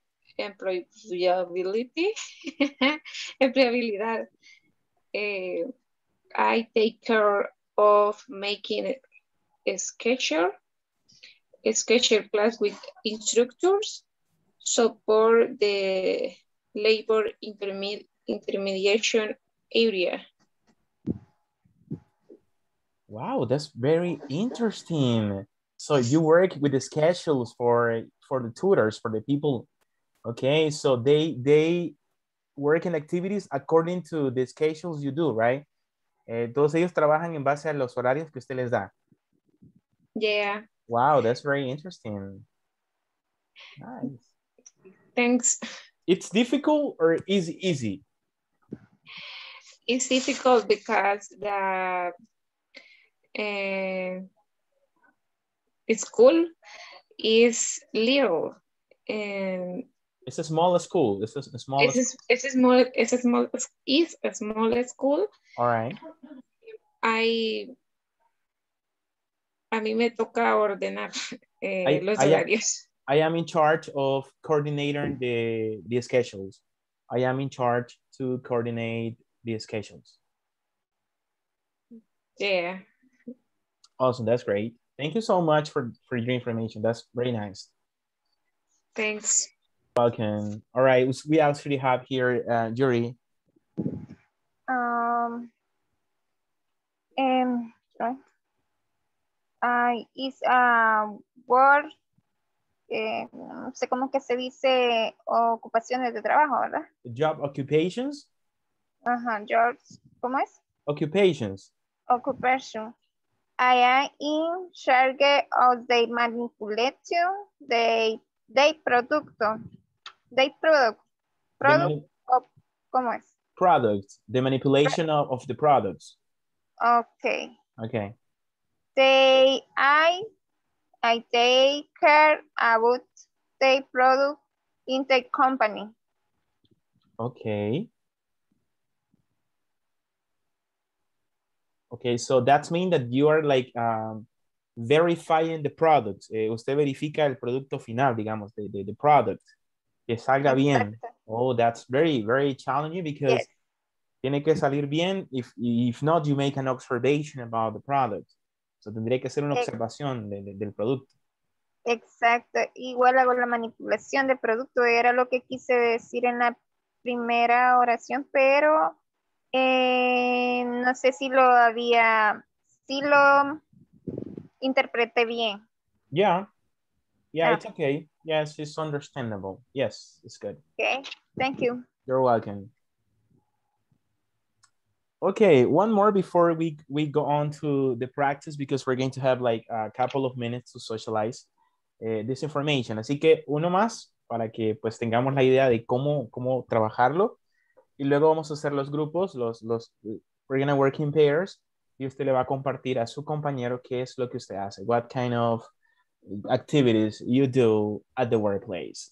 I take care of making a schedule class with instructors, support the labor intermediation area. Wow, that's very interesting. So you work with the schedules for the tutors, for the people. Okay, so they work in activities according to the schedules you do, right? Todos ellos trabajan en base a los horarios que usted les da. Yeah. Wow, that's very interesting. Nice. Thanks. It's difficult or is easy? It's difficult because the school is little. It's a small school. It's a small school. All right. A mí me toca ordenar los horarios. I am in charge of coordinating the schedules. I am in charge to coordinate the schedules. Yeah. Awesome. That's great. Thank you so much for your information. That's very nice. Thanks. Welcome. All right, we actually have here Yuri. Is work, no sé cómo que se dice ocupaciones de trabajo, ¿verdad? Job occupations. Ajá, jobs, ¿cómo es? Occupations. Occupation. I am in charge of the manipulation, the manipulation of the products. Okay. Okay. I take care about the product in the company. Okay. Okay, so that means that you are like verifying the products. Usted verifica el producto final, digamos, the product. Que salga bien. Oh, that's very, very challenging because yes. Tiene que salir bien. If not, you make an observation about the product. So tendría que hacer una observación del producto. Exacto. Igual hago la manipulación del producto. Era lo que quise decir en la primera oración, pero... no sé si lo había, si lo interpreté bien. Yeah, yeah, it's okay. Yes, it's understandable. Yes, it's good. Okay, thank you. You're welcome. Okay, one more before we go on to the practice because we're going to have like a couple of minutes to socialize this information. Así que uno más para que pues tengamos la idea de cómo trabajarlo. Y luego vamos a hacer los grupos, we're going to work in pairs, y usted le va a compartir a su compañero qué es lo que usted hace, what kind of activities you do at the workplace.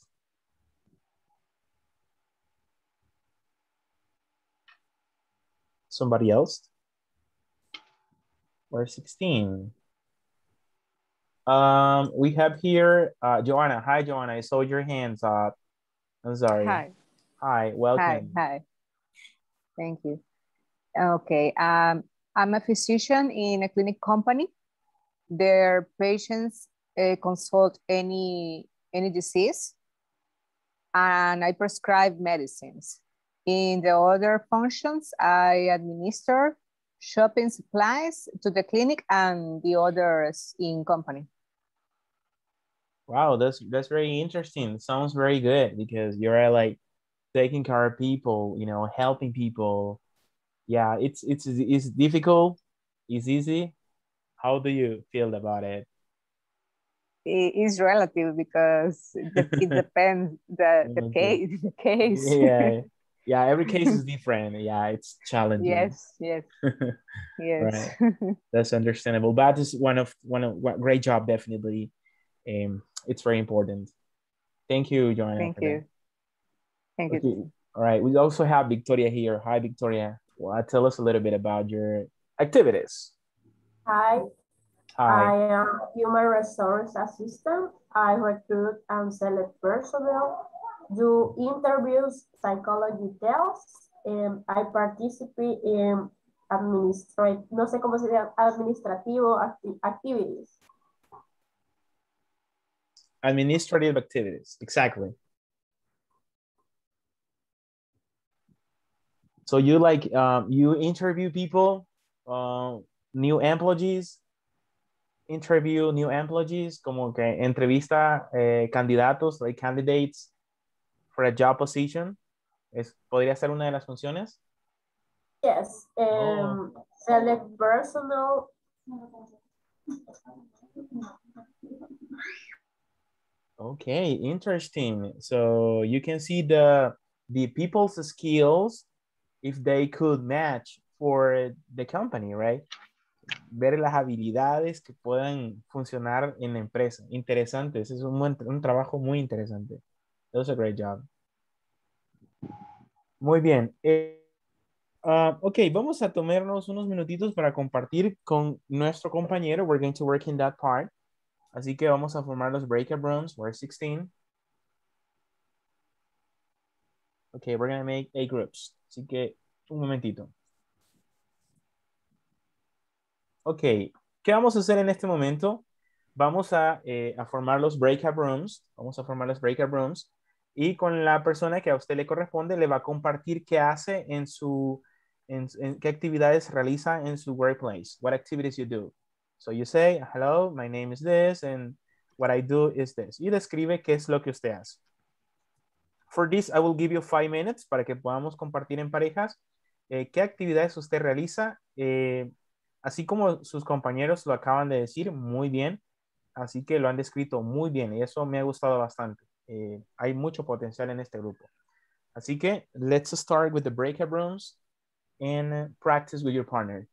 Somebody else? We're 16. We have here, Joanna. Hi, Joanna, I saw your hands up. I'm sorry. Hi. Hi, welcome. Hi. Thank you. Okay, I'm a physician in a clinic company. Their patients consult any disease, and I prescribe medicines. In the other functions, I administer shopping supplies to the clinic and the others in company. Wow, that's very interesting. Sounds very good because you're like taking care of people, you know, helping people. Yeah, it's difficult. It's easy. How do you feel about it? It's relative because it depends the case. The case. Yeah. Yeah, every case is different. Yeah, it's challenging. Yes, yes, yes. Right. That's understandable. But it's one great job, definitely. It's very important. Thank you, Joanna. Thank you. That. Thank okay. you. All right. We also have Victoria here. Hi, Victoria. Well, tell us a little bit about your activities. Hi. Hi. I am human resource assistant. I recruit and select personnel. Do interviews, psychology tests, and I participate in administrative activities. Administrative activities, exactly. So you you interview people, new employees, como que entrevista candidatos, like candidates, for a job position, ¿podría ser una de las funciones? Yes, select personal. Okay, interesting. So you can see the people's skills if they could match for the company, right? Ver las habilidades que puedan funcionar en la empresa. Interesante, ese es un trabajo muy interesante. That was a great job. Muy bien. Ok, vamos a tomarnos unos minutitos para compartir con nuestro compañero. We're going to work in that part. Así que vamos a formar los breakout rooms. We're 16. Ok, we're going to make 8 groups. Así que un momentito. Ok, ¿qué vamos a hacer en este momento? Vamos a formar los breakout rooms. Vamos a formar los breakout rooms. Y con la persona que a usted le corresponde, le va a compartir qué hace en su, qué actividades realiza en su workplace. What activities you do. So you say, hello, my name is this, and what I do is this. Y describe qué es lo que usted hace. For this, I will give you 5 minutes para que podamos compartir en parejas qué actividades usted realiza, así como sus compañeros lo acaban de decir muy bien. Así que lo han descrito muy bien y eso me ha gustado bastante. Hay mucho potencial en este grupo. Así que, let's start with the breakout rooms and practice with your partner.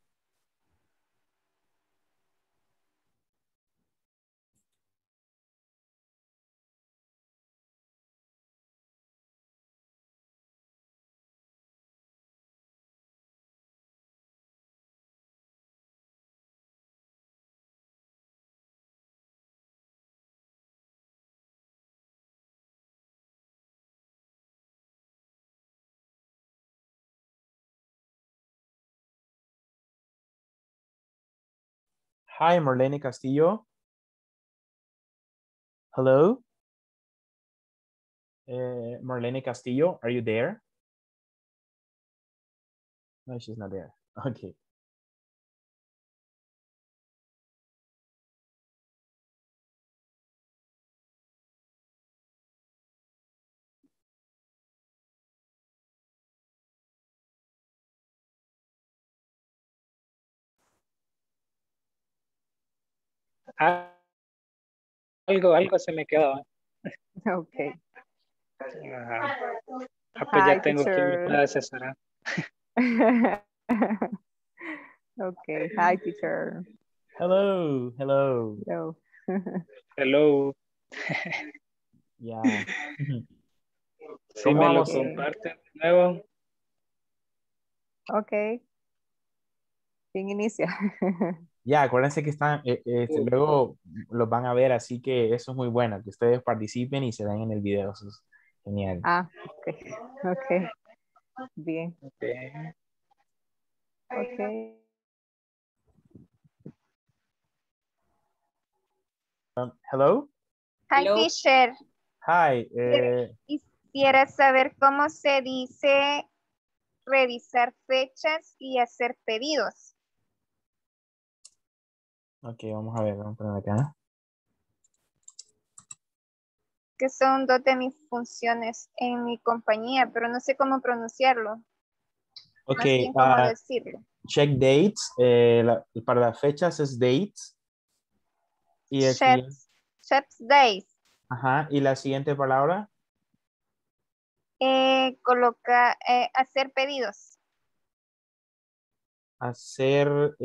Hi, Marlene Castillo. Hello. Marlene Castillo, are you there? No, she's not there. Okay. Algo se me quedó. Ok. Pues ya tengo que me pueda asesorar. Ok, hi teacher. Hello, hello. Hello. Hello. Yeah. Si me lo comparten de nuevo. Ok. ¿Quién inicia? Ya, acuérdense que están, luego los van a ver, así que eso es muy bueno, que ustedes participen y se den en el video, eso es genial. Ah, ok, bien. Ok. Hello? Hi, teacher. Hi. Quisiera saber cómo se dice revisar fechas y hacer pedidos. Ok, vamos a ver, vamos a poner acá. Que son dos de mis funciones en mi compañía, pero no sé cómo pronunciarlo. Ok, cómo decirlo. Check dates, para las fechas es dates. Y check dates. Ajá, y la siguiente palabra. Hacer pedidos. Hacer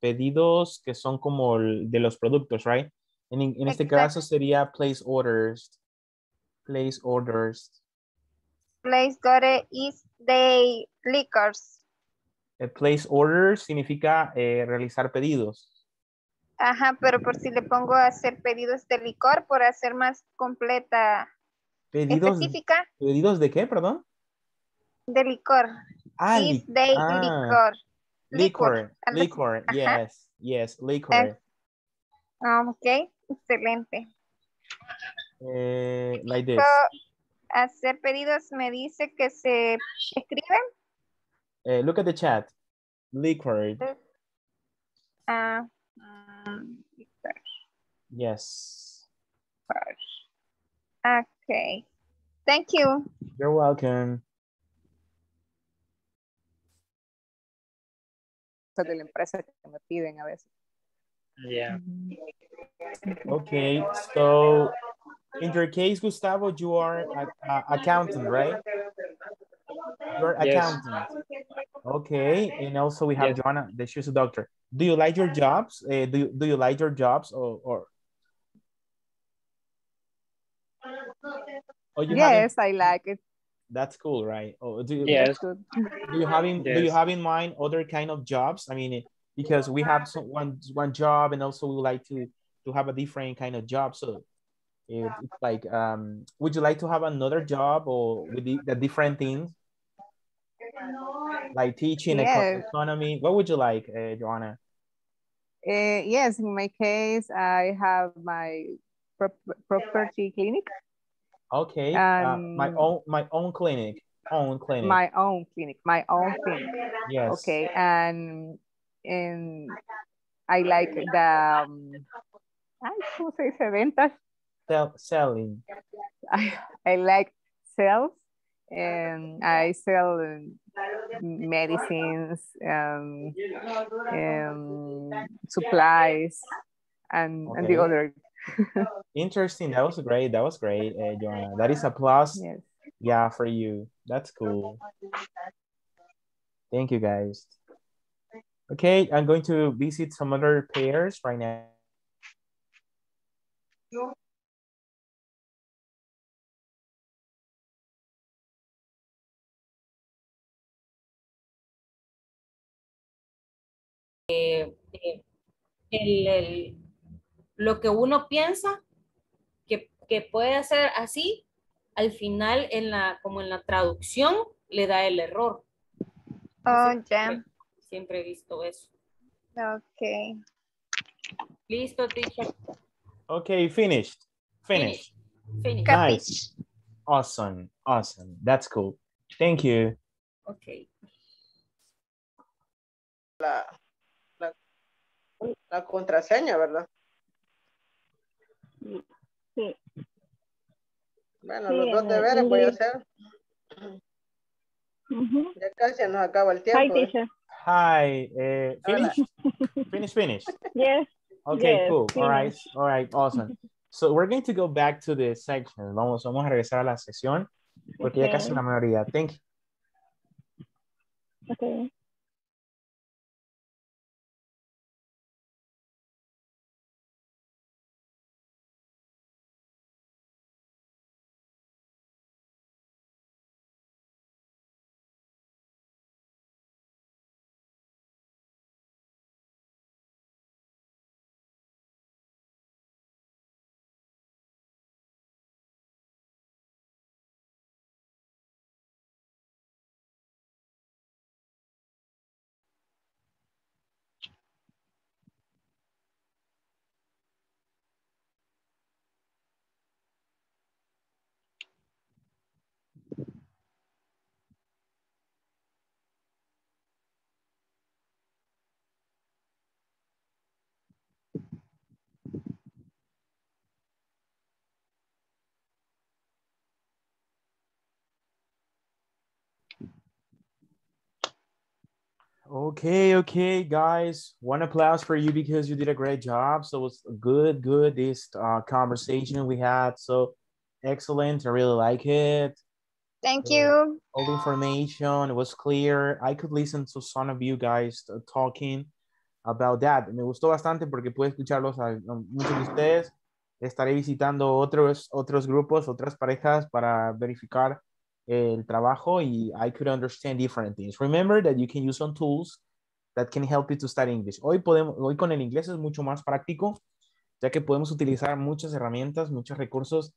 pedidos que son como de los productos, right? En este caso sería place orders. Place orders. Place order is the liquors. Place order significa realizar pedidos. Ajá, pero por si le pongo a hacer pedidos de licor, por hacer más completa, específica. ¿Pedidos de qué, perdón? De licor. Ah, is they licor. Licor. Licor, yes, yes, licor. Ok, excelente. Like this. So, hacer pedidos me dice que se escriben. Look at the chat. Liquor. Yes. Okay. Thank you. You're welcome. De la empresa que me piden a veces. Yeah. Okay. So, in your case, Gustavo, you are an accountant, right? You're an accountant. Okay, and also we have Joanna, that she's a doctor. Do you like your jobs? Do you like your jobs or you yes, I like it. That's cool, right? Oh, do you have in mind other kind of jobs? I mean, because we have one job, and also we would like to have a different kind of job. So it's like, would you like to have another job or with the different things? Like teaching, economy. What would you like, Joanna? Yes, in my case, I have my property clinic. Okay, my own clinic. Yes. Okay, and I like the ¿cómo se dice? Ventas. Selling. I like sales, and I sell medicines, supplies, and the other. Interesting. That was great. That was great, Joanna. That is a plus. Yes. Yeah, for you. That's cool. Thank you, guys. Okay, I'm going to visit some other pairs right now. Lo que uno piensa que puede hacer así, al final como en la traducción le da el error. Oh, yeah. Siempre he visto eso. Okay. Listo, teacher. Okay, finished. Nice. Awesome. That's cool. Thank you. Okay. La contraseña, ¿verdad? Sí. Bueno, sí, los dos deberes voy a hacer. Ya casi nos acaba el tiempo. Hi, teacher. Hi. Finish. Yes. Okay, yes, cool. Finish. All right, awesome. So we're going to go back to the section. Vamos a regresar a la sección porque ya casi la mayoría. Thank you. Okay. Okay, guys. One applause for you because you did a great job. So it's good, this conversation we had. So excellent. I really like it. Thank you. All the information, it was clear. I could listen to some of you guys talking about that. Me gustó bastante porque pude escucharlos a muchos de ustedes. Estaré visitando otros grupos, otras parejas para verificar el trabajo, y I could understand different things. Remember that you can use some tools that can help you to study English. Hoy con el inglés es mucho más práctico, ya que podemos utilizar muchas herramientas, muchos recursos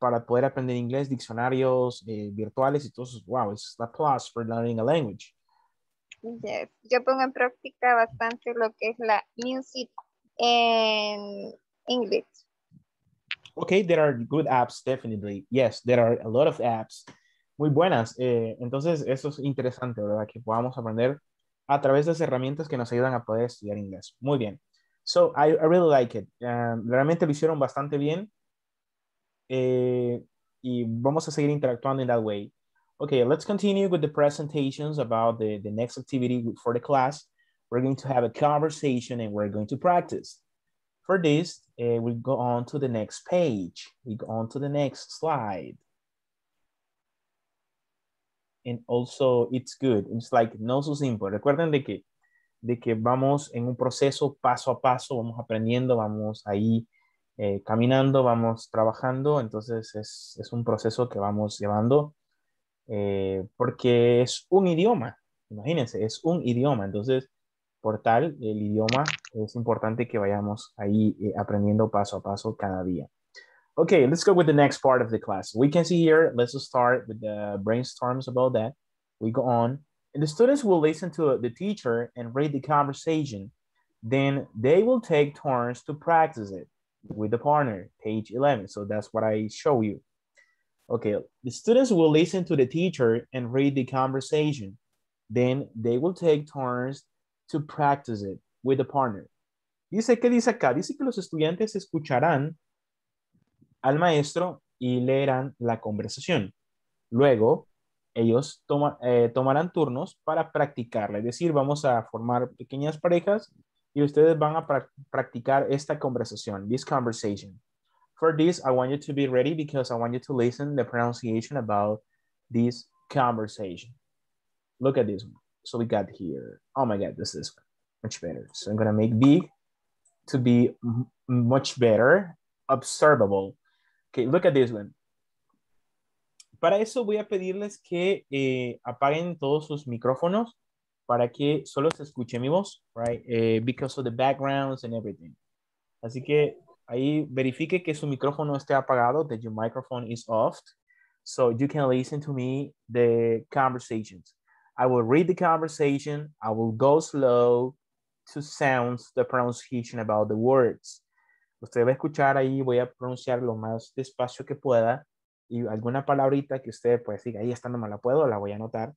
para poder aprender inglés, diccionarios virtuales, y todo eso. Wow, it's a plus for learning a language. Yes. Yo pongo en práctica bastante lo que es la music en English. Okay, there are good apps, definitely. Yes, there are a lot of apps muy buenas. Entonces, eso es interesante, ¿verdad? Que podamos aprender a través de esas herramientas que nos ayudan a poder estudiar inglés. Muy bien. So, I really like it. Realmente lo hicieron bastante bien. Y vamos a seguir interactuando in that way. Okay, let's continue with the presentations about the next activity for the class. We're going to have a conversation and we're going to practice. For this, we'll go on to the next page. We go on to the next slide. And also, it's good. It's like no so simple. Recuerden de que vamos en un proceso paso a paso, vamos aprendiendo, vamos ahí caminando, vamos trabajando. Entonces, es un proceso que vamos llevando porque es un idioma. Imagínense, es un idioma. Entonces, por tal, el idioma es importante que vayamos ahí aprendiendo paso a paso cada día. Okay, let's go with the next part of the class. We can see here, let's start with the brainstorms about that. We go on. And the students will listen to the teacher and read the conversation. Then they will take turns to practice it with the partner, page 11. So that's what I show you. Okay, the students will listen to the teacher and read the conversation. Then they will take turns to practice it with a partner. Dice, ¿qué dice acá? Dice que los estudiantes escucharán al maestro y leerán la conversación. Luego, ellos tomarán turnos para practicarla. Es decir, vamos a formar pequeñas parejas y ustedes van a practicar esta conversación, this conversation. For this, I want you to be ready because I want you to listen the pronunciation about this conversation. Look at this one. So we got here, oh my God, this is much better. So I'm gonna make B to be much better, observable. Okay, look at this one. Para eso voy a pedirles que apaguen todos sus micrófonos para que solo se escuche mi voz, right? Because of the backgrounds and everything. Así que ahí verifique que su micrófono esté apagado, that your microphone is off, so you can listen to me, the conversations. I will read the conversation. I will go slow to sound the pronunciation about the words. Usted va a escuchar ahí, voy a pronunciar lo más despacio que pueda, y alguna palabrita que usted pues diga, ahí está, no me la puedo, la voy a anotar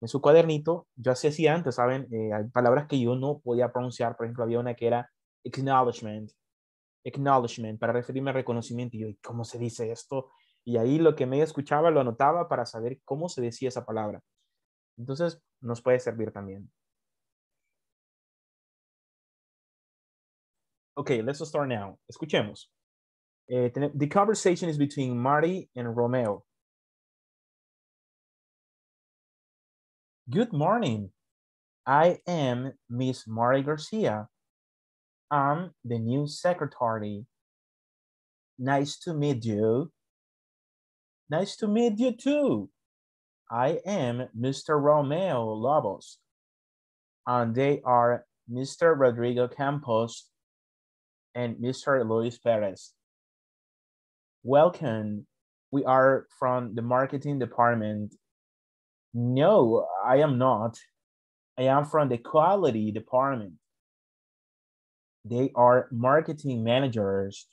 en su cuadernito. Yo así hacía antes, ¿saben? Hay palabras que yo no podía pronunciar. Por ejemplo, había una que era acknowledgement. Acknowledgement, para referirme a reconocimiento. Y yo, ¿cómo se dice esto? Y ahí lo que me escuchaba lo anotaba para saber cómo se decía esa palabra. Entonces, nos puede servir también. Okay, let's start now. Escuchemos. The conversation is between Marty and Romeo. Good morning. I am Miss Marty Garcia. I'm the new secretary. Nice to meet you. Nice to meet you too. I am Mr. Romeo Lobos, and they are Mr. Rodrigo Campos and Mr. Luis Perez. Welcome. We are from the marketing department. No, I am not. I am from the quality department. They are marketing managers.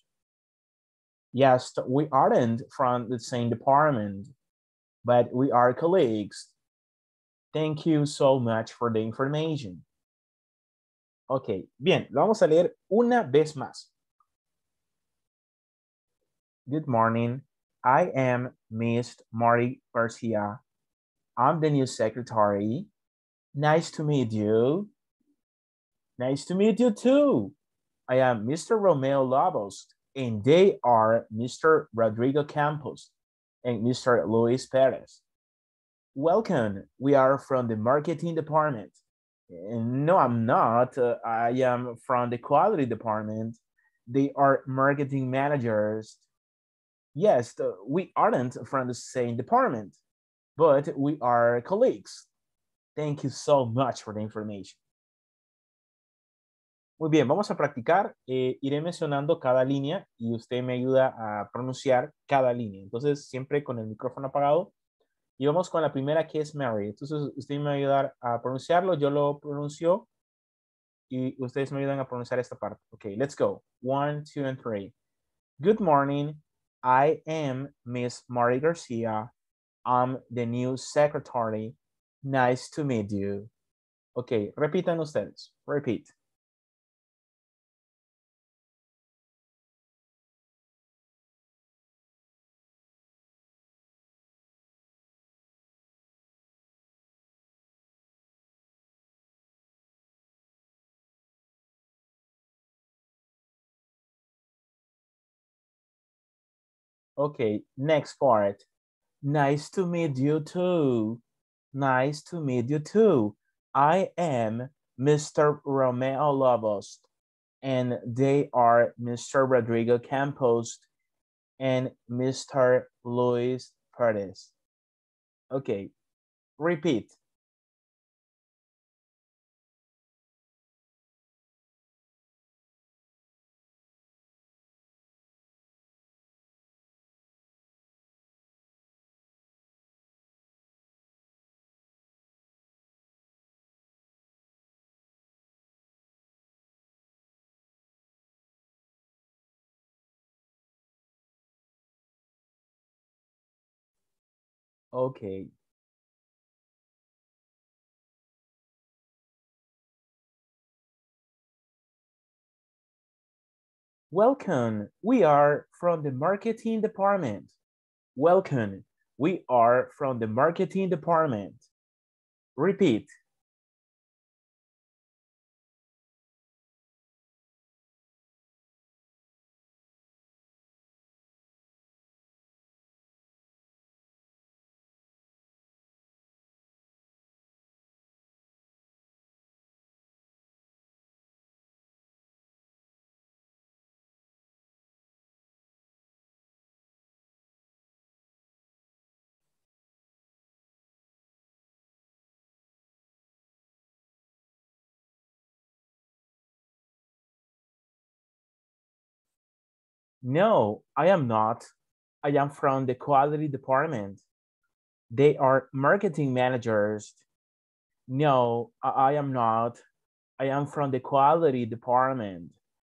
Yes, we aren't from the same department, but we are colleagues. Thank you so much for the information. Okay, bien, lo vamos a leer una vez más. Good morning. I am Miss Marty Garcia. I'm the new secretary. Nice to meet you. Nice to meet you too. I am Mr. Romeo Lobos, and they are Mr. Rodrigo Campos and Mr. Luis Perez. Welcome, we are from the marketing department. No, I'm not. I am from the quality department. They are marketing managers. Yes, we aren't from the same department, but we are colleagues. Thank you so much for the information. Muy bien, vamos a practicar. Iré mencionando cada línea y usted me ayuda a pronunciar cada línea. Entonces, siempre con el micrófono apagado. Y vamos con la primera que es Mary. Entonces, usted me va a ayudar a pronunciarlo. Yo lo pronuncio. Y ustedes me ayudan a pronunciar esta parte. Okay, let's go. 1, 2, and 3. Good morning. I am Miss Mary Garcia. I'm the new secretary. Nice to meet you. Okay, repitan ustedes. Repeat. Okay, next part. Nice to meet you too. Nice to meet you too. I am Mr. Romeo Lobos, and they are Mr. Rodrigo Campos and Mr. Luis Perez. Okay, repeat. Okay. Welcome. We are from the marketing department. Welcome. We are from the marketing department. Repeat. No, I am not. I am from the quality department. They are marketing managers. No, I am not. I am from the quality department.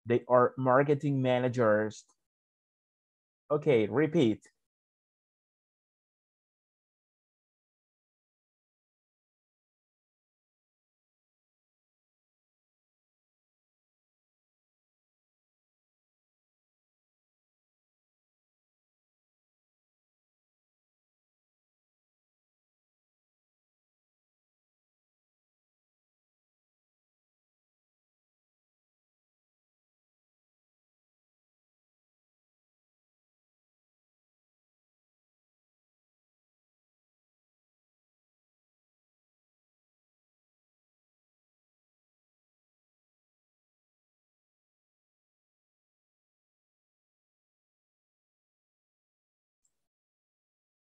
They are marketing managers. Okay, repeat.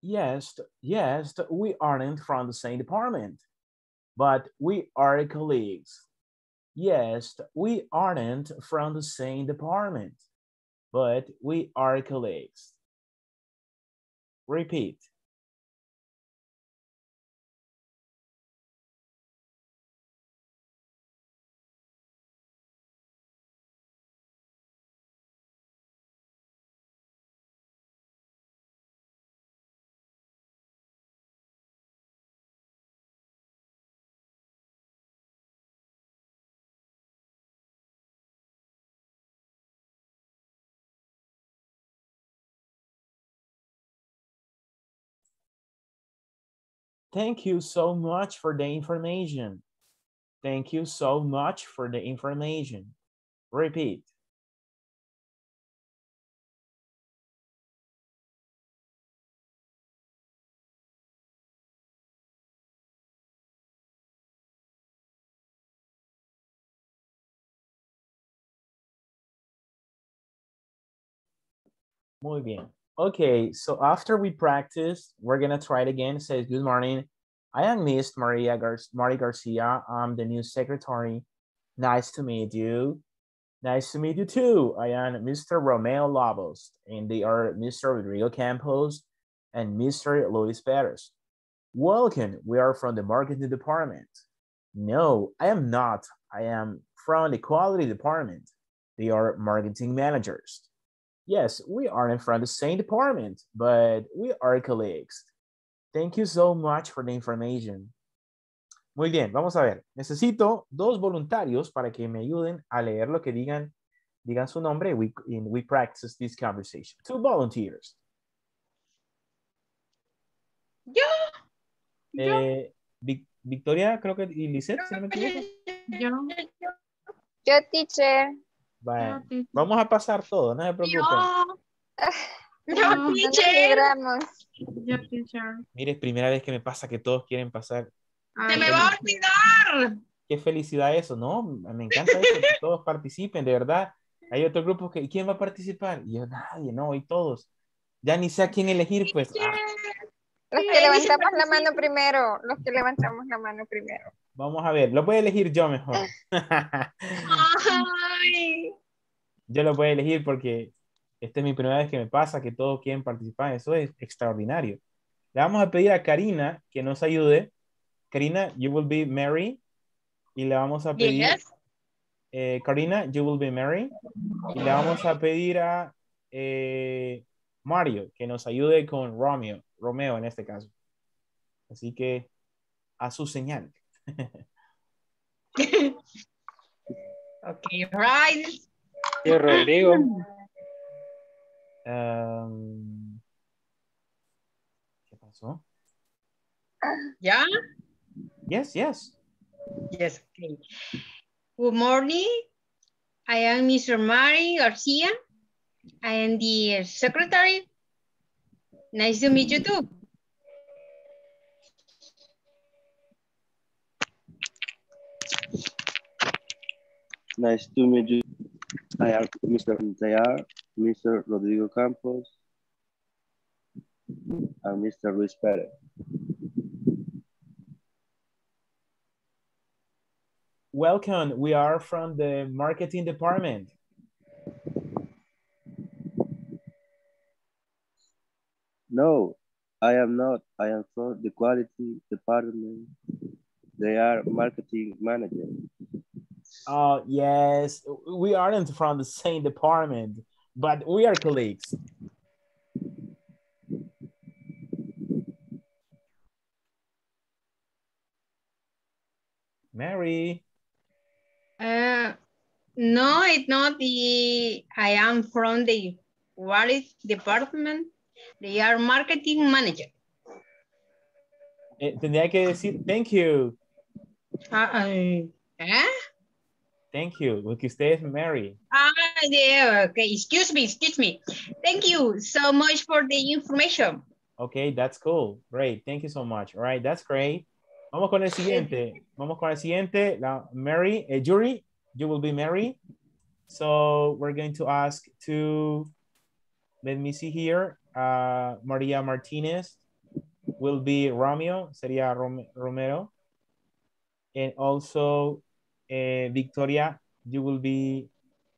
Yes, we aren't from the same department, but we are colleagues. Yes, we aren't from the same department, but we are colleagues. Repeat. Thank you so much for the information. Thank you so much for the information. Repeat. Muy bien. Okay, so after we practice, we're gonna try it again. It says, good morning. I am Miss Maria Garcia. I'm the new secretary. Nice to meet you. Nice to meet you too. I am Mr. Romeo Lobos, and they are Mr. Rodrigo Campos and Mr. Luis Perez. Welcome, we are from the marketing department. No, I am not. I am from the quality department. They are marketing managers. Yes, we aren't from the same department, but we are colleagues. Thank you so much for the information. Muy bien, vamos a ver. Necesito dos voluntarios para que me ayuden a leer lo que digan su nombre. We practice this conversation. Two volunteers. Yo. Victoria, creo que, y Lisette, ¿se me equivoco? Yo, teacher. Bueno, vamos a pasar todo, no se preocupen. No, teacher. Yo, teacher. Mire, es primera vez que me pasa que todos quieren pasar. ¡Se me va a olvidar! ¡Qué felicidad eso! No, me encanta eso, que todos participen, de verdad. Hay otro grupo que, ¿quién va a participar? Y yo, nadie, no, y todos. Ya ni sé a quién elegir, pues. Ah. Los que levantamos la mano primero. Los que levantamos la mano primero. Vamos a ver, lo voy a elegir yo mejor. Ay. Yo lo voy a elegir porque esta es mi primera vez que me pasa que todos quieren participar. Eso es extraordinario. Le vamos a pedir a Karina que nos ayude. Karina, you will be Mary. Y le vamos a pedir... Yes. Karina, you will be Mary. Y le vamos a pedir a Mario que nos ayude con Romeo. Romeo en este caso. Así que a su señal. Okay, right. Yo, Rodrigo. ¿Qué pasó? ¿Ya? Yes, yes. Yes, okay. Good morning. I am Mr. Mari Garcia. I am the secretary. Nice to meet you too. Nice to meet you. I am Mr. Montayar, Mr. Rodrigo Campos, and Mr. Luis Perez. Welcome. We are from the marketing department. No, I am not. I am from the quality department. They are marketing managers. Oh, yes, we aren't from the same department, but we are colleagues. Mary. No, it's not the, I am from the quality department. They are marketing manager. Tendría que decir, thank you. Thank you, porque usted es Mary. Ah, yeah, okay, excuse me. Thank you so much for the information. Okay, that's cool, great, thank you so much. All right, that's great. Vamos con el siguiente, La Mary, Yuri, you will be Mary. So we're going to ask to, let me see here, Maria Martinez will be Romeo, sería Romero. And also, Victoria, you will be,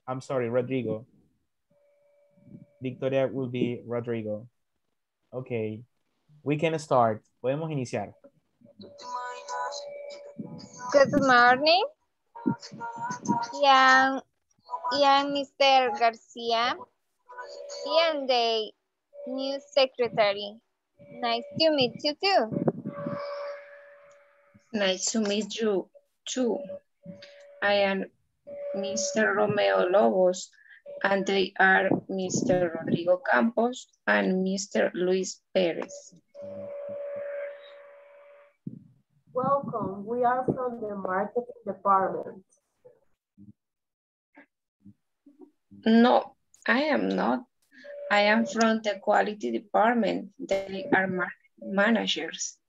I'm sorry, Rodrigo. Victoria will be Rodrigo. Okay, we can start. Podemos iniciar. Good morning. Yeah, Mr. Garcia. Yeah, and the new secretary. Nice to meet you too. Nice to meet you too. I am Mr. Romeo Lobos, and they are Mr. Rodrigo Campos and Mr. Luis Perez. Welcome. We are from the marketing department. No, I am not. I am from the quality department. They are managers.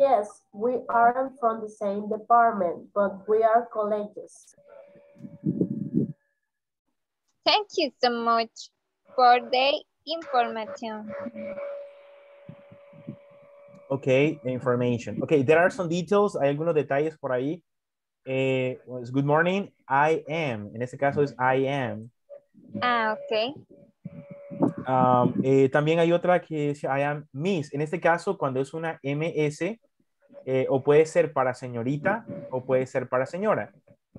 Yes, we aren't from the same department, but we are colleagues. Thank you so much for the information. Okay, the information. Okay, there are some details. Hay algunos detalles por ahí. Good morning, I am. En este caso es I am. Ah, ok. También hay otra que es I am Miss. En este caso, cuando es una MS, o puede ser para señorita o puede ser para señora.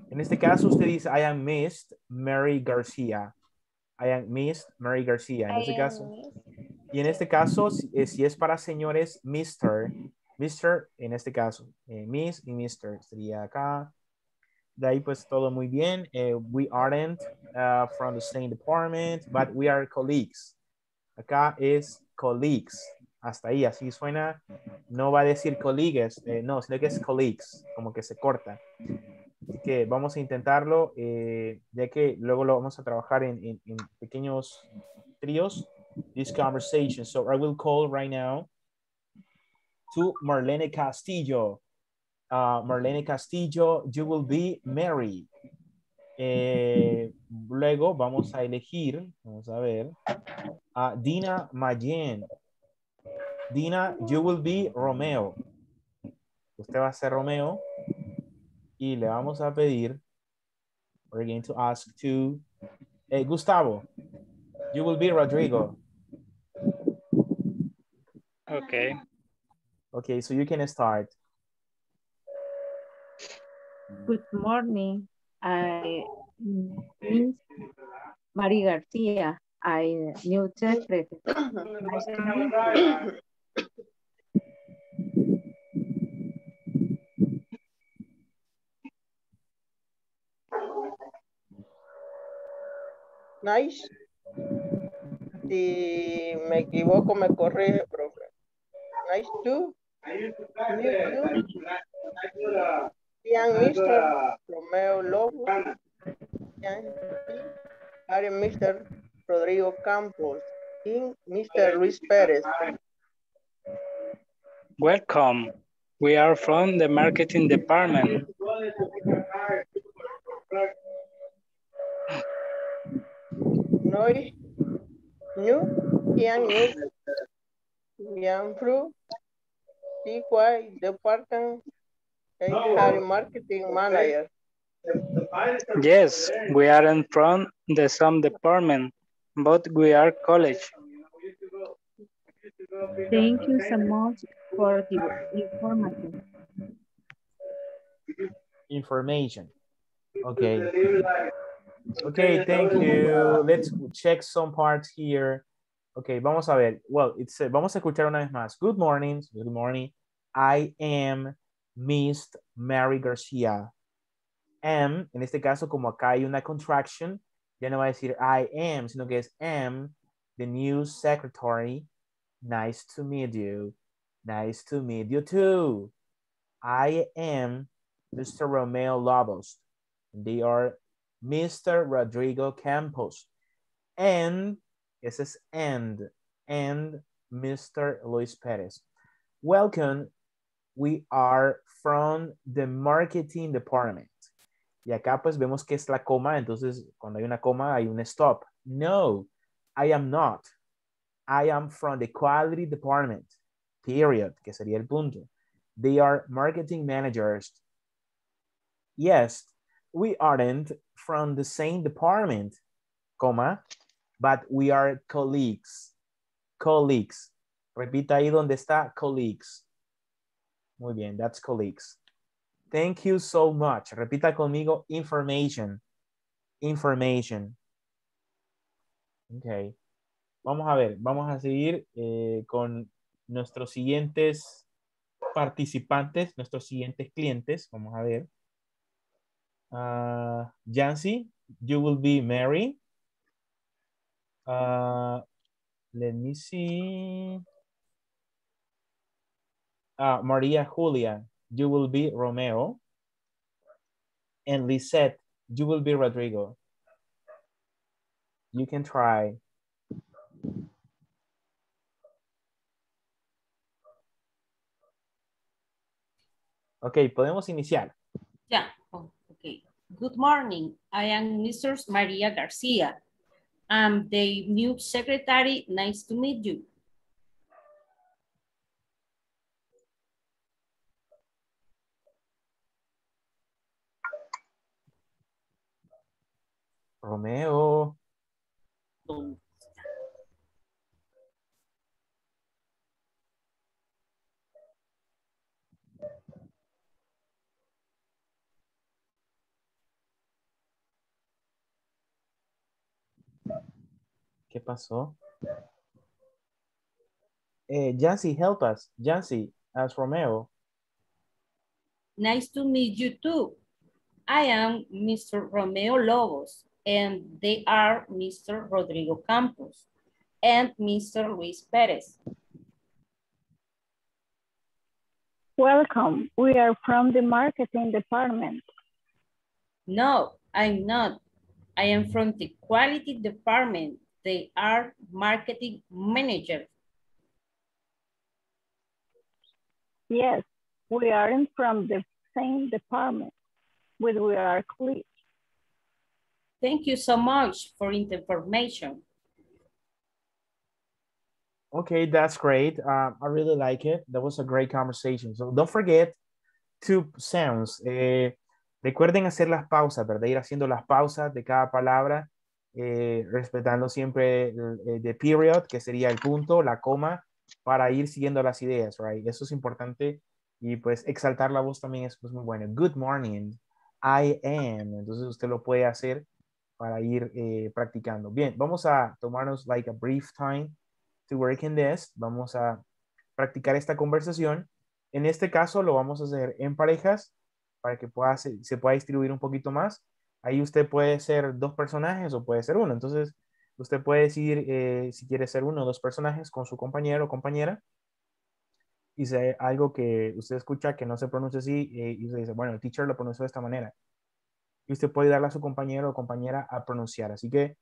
En este caso, usted dice I am Miss Mary García. I am Miss Mary García. En este caso. Y en este caso, si es para señores, Mr. Mr. en este caso. Miss y Mr. sería acá. De ahí pues todo muy bien. We aren't from the same department, but we are colleagues. Acá es colleagues. Hasta ahí, así suena. No va a decir colleagues, no, sino que es colleagues, como que se corta. Así que vamos a intentarlo, ya que luego lo vamos a trabajar en pequeños tríos. This conversation. So I will call right now to Marlene Castillo. Marlene Castillo, you will be Mary. Luego vamos a elegir, vamos a ver, a Dina Mayen. Dina, you will be Romeo. Usted va a ser Romeo. Y le vamos a pedir, we're going to ask to Gustavo, you will be Rodrigo. Okay. Okay, so you can start. Good morning. I am Mary Garcia. I new secret. Nice. Si me equivoco, me corrige, profe. Nice to. Ian Mr. Romeo Lobo. Ian Mr. Rodrigo Campos. In Mr. Luis Perez. Welcome. We are from the marketing department. No, new, Ian Mr. Ian Fru. TY department. Harry marketing manager. Yes, we aren't from the same department, but we are college. Thank you so much for the information. Information. Okay. Okay, thank you. Let's check some parts here. Okay, vamos a ver. Well, it's vamos a escuchar una vez más. Good morning. Good morning. I am Miss Mary Garcia. Am, en este caso, como acá hay una contraction, ya no va a decir I am, sino que es am, the new secretary. Nice to meet you. Nice to meet you too. I am Mr. Romeo Lobos. They are Mr. Rodrigo Campos. And, ese es and Mr. Luis Perez. Welcome. We are from the marketing department. Y acá pues vemos que es la coma, entonces cuando hay una coma hay un stop. No, I am not. I am from the quality department, period, que sería el punto. They are marketing managers. Yes, we aren't from the same department, coma, but we are colleagues. Colleagues. Repita ahí donde está colleagues. Muy bien, that's colleagues. Thank you so much. Repita conmigo, information. Information. Okay. Vamos a ver, vamos a seguir con nuestros siguientes participantes, nuestros siguientes clientes. Vamos a ver. Jancy, you will be Mary. Let me see. Maria Julia, you will be Romeo. And Lisette, you will be Rodrigo. You can try. Okay, podemos iniciar. Yeah, oh, okay. Good morning. I am Mrs. Maria Garcia. I'm the new secretary. Nice to meet you. Romeo. ¿Qué pasó? Jancy, help us. Jancy, as Romeo. Nice to meet you too. I am Mr. Romeo Lobos, and they are Mr. Rodrigo Campos and Mr. Luis Perez. Welcome. We are from the marketing department. No, I'm not. I am from the quality department. They are marketing managers. Yes, we aren't from the same department, but we are colleagues. Thank you so much for the information. Okay, that's great. I really like it. That was a great conversation. So don't forget two sounds. Recuerden hacer las pausas, ¿verdad? Ir haciendo las pausas de cada palabra, respetando siempre the period, que sería el punto, la coma, para ir siguiendo las ideas, right? Eso es importante. Y pues exaltar la voz también es pues, muy bueno. Good morning, I am. Entonces usted lo puede hacer para ir practicando. Bien, vamos a tomarnos like a brief time to work in this. Vamos a practicar esta conversación. En este caso lo vamos a hacer en parejas para que pueda, se pueda distribuir un poquito más. Ahí usted puede ser dos personajes o puede ser uno. Entonces usted puede decidir si quiere ser uno o dos personajes con su compañero o compañera. Y si hay algo que usted escucha que no se pronuncia así y usted dice, bueno, el teacher lo pronunció de esta manera. Y usted puede darle a su compañero o compañera a pronunciar. Así que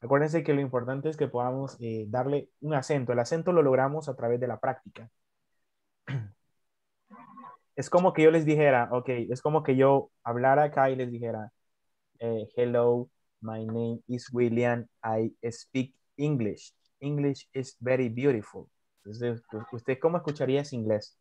acuérdense que lo importante es que podamos darle un acento. El acento lo logramos a través de la práctica. Es como que yo les dijera, ok, es como que yo hablara acá y les dijera, hello, my name is William, I speak English. English is very beautiful. Entonces, ¿usted cómo escucharía ese inglés?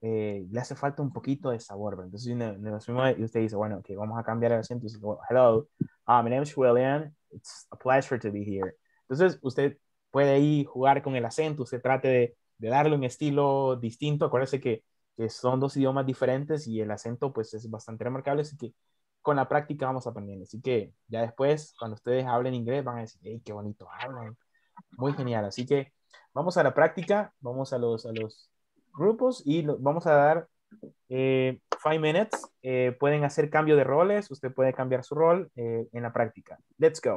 Le hace falta un poquito de sabor, ¿verdad? Entonces usted dice, bueno, okay, vamos a cambiar el acento. Dice, well, hello, my name is William, it's a pleasure to be here. Entonces usted puede ahí jugar con el acento, usted trate de darle un estilo distinto. Acuérdese que son dos idiomas diferentes y el acento pues es bastante remarcable, así que con la práctica vamos aprendiendo. Así que ya después cuando ustedes hablen inglés van a decir, hey, qué bonito hablan, muy genial. Así que vamos a la práctica, vamos a los grupos y vamos a dar 5 minutes. Pueden hacer cambio de roles. Usted puede cambiar su rol en la práctica. Let's go.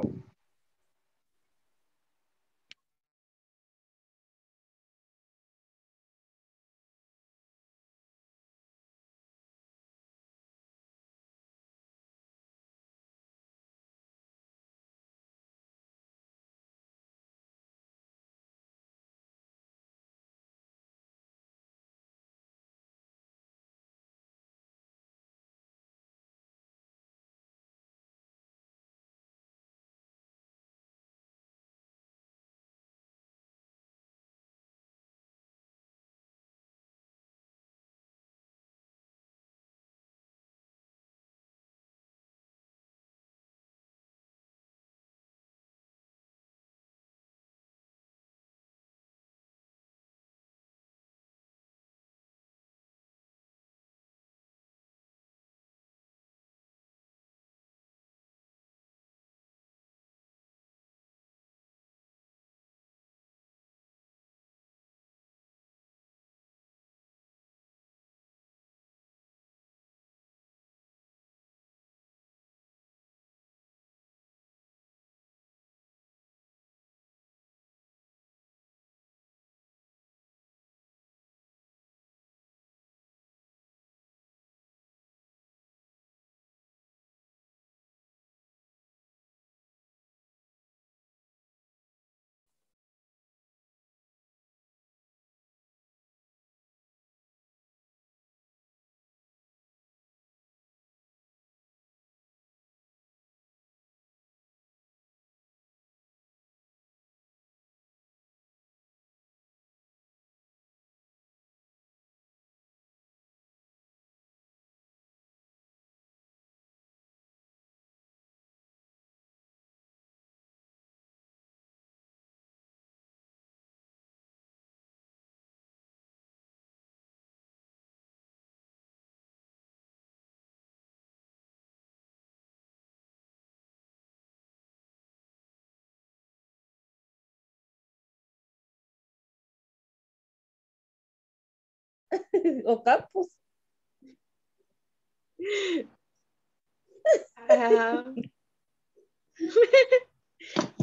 o campus.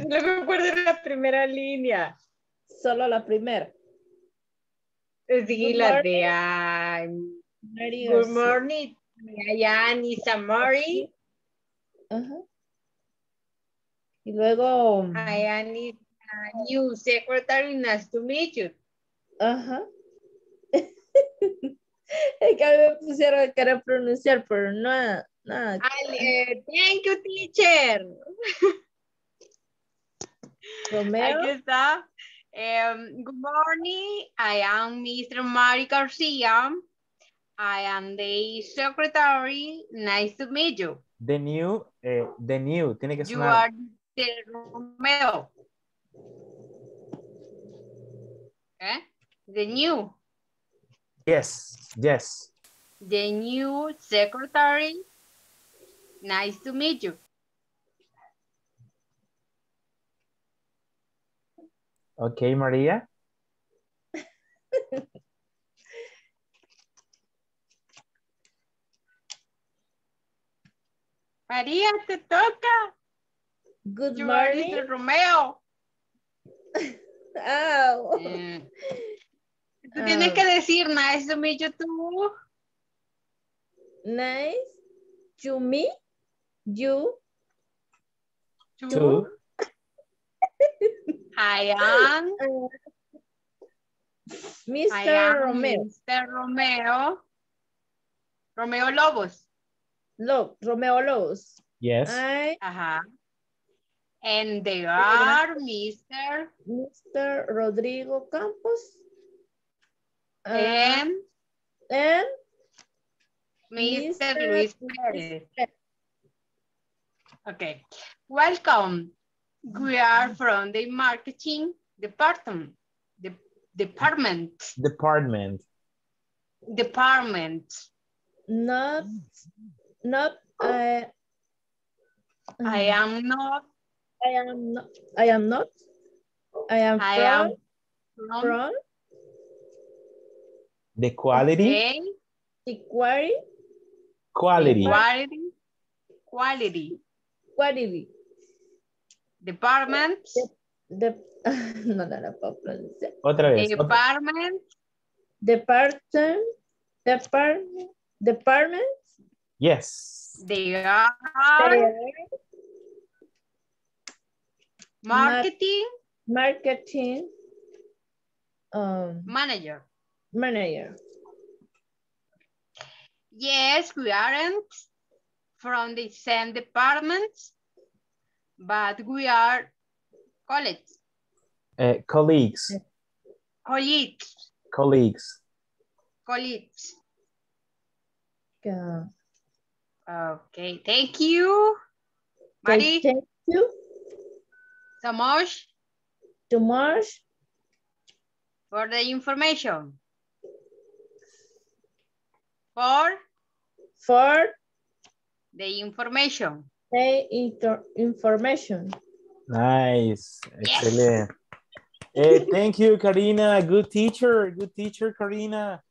No recuerdo la primera línea. Solo la primera. Sí, good la morning. De good morning. Anisa Mori. Ajá. Y luego. I am new secretary, nice to meet you. Ajá. Es que a mí me pusieron que era pronunciar, pero nada. Thank you, teacher. Romero. Aquí está. Good morning. I am Mr. Mari Garcia. I am the secretary. Nice to meet you. The new. Tiene que sonar. You are the Romeo. ¿Eh? The new. Yes. The new secretary. Nice to meet you. Okay, Maria. Maria, te toca. Good you morning. Are Mr. Romeo. Oh. Tú tienes que decir nice to meet you too. Nice to meet you. Too. I am Mr. Romeo. Mr. Romeo. Romeo Lobos. Romeo Lobos. Yes. And they are Mr. Rodrigo Campos. And Mr. Luis Perez. Okay. Welcome. We are from the marketing department. Department. I am from the quality. Okay. The quality. Department. No puedo pronunciar. Otra vez. Department. Yes. They are marketing. Manager. Yes, we aren't from the same department. But we are colleagues. Yeah. Okay, thank you, Mari. Thank you. So much for the information. For the information. Information. Nice, excellent. Yes. Thank you, Karina. Good teacher, Karina.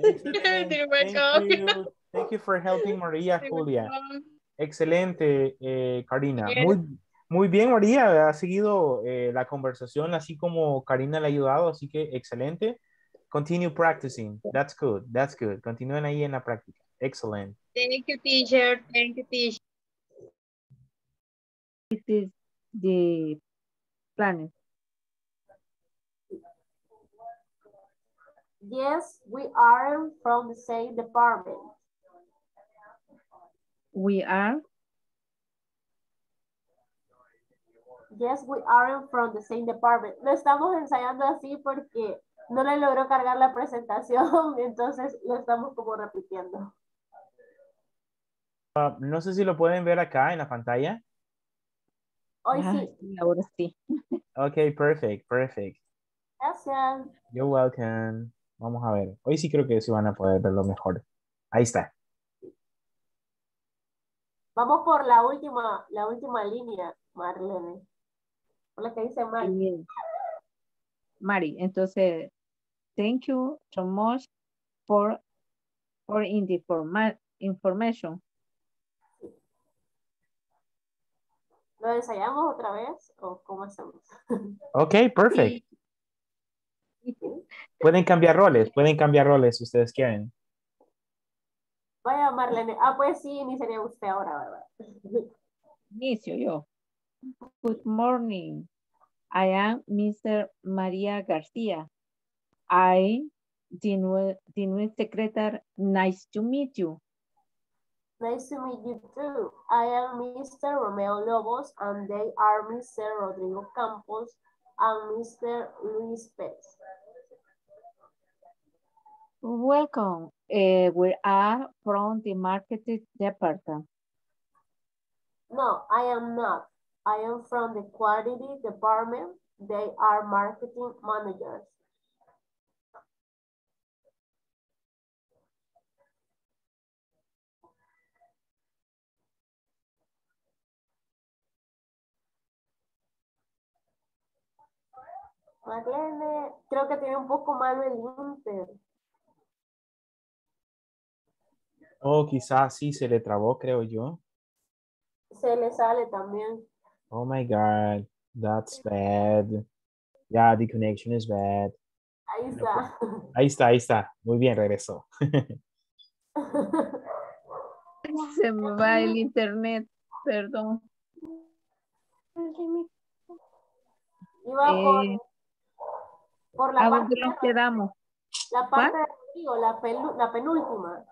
Thank you for helping Maria Julia. Excelente, Karina. Yes. Muy bien, María. Ha seguido la conversación así como Karina le ha ayudado, así que excelente. Continue practicing. That's good. Continúen ahí en la práctica. Excellent. Thank you, teacher. This is the planet. Yes, we are from the same department. We are? Yes, we are from the same department. Lo estamos ensayando así porque no le logró cargar la presentación, entonces lo estamos como repitiendo. No sé si lo pueden ver acá en la pantalla. Hoy sí. Ahora sí. Ok, perfect. Gracias. You're welcome. Vamos a ver. Hoy sí creo que sí van a poder verlo mejor. Ahí está. Vamos por la última línea, Marlene. Por la que dice Mari. Entonces, thank you so much for or in the format information. ¿Lo ensayamos otra vez o cómo hacemos? Ok, perfect. Pueden cambiar roles si ustedes quieren. Vaya, Marlene. Ah, pues sí, iniciaría usted ahora, ¿verdad? Inicio yo. Good morning. I am Mr. Maria Garcia. I, the new secretary, nice to meet you. Nice to meet you too. I am Mr. Romeo Lobos and they are Mr. Rodrigo Campos and Mr. Luis Perez. Welcome. We are from the marketing department. No, I am not. I am from the quality department. They are marketing managers. Marlene, creo que tiene un poco malo el inter. Oh, quizás sí se le trabó, creo yo. Se le sale también. Oh my God, that's bad. Yeah, the connection is bad. Ahí está. Ahí está, ahí está. Muy bien, regresó. Se me va el internet, perdón. Iba por la parte que nos quedamos. La parte de arriba, la penúltima.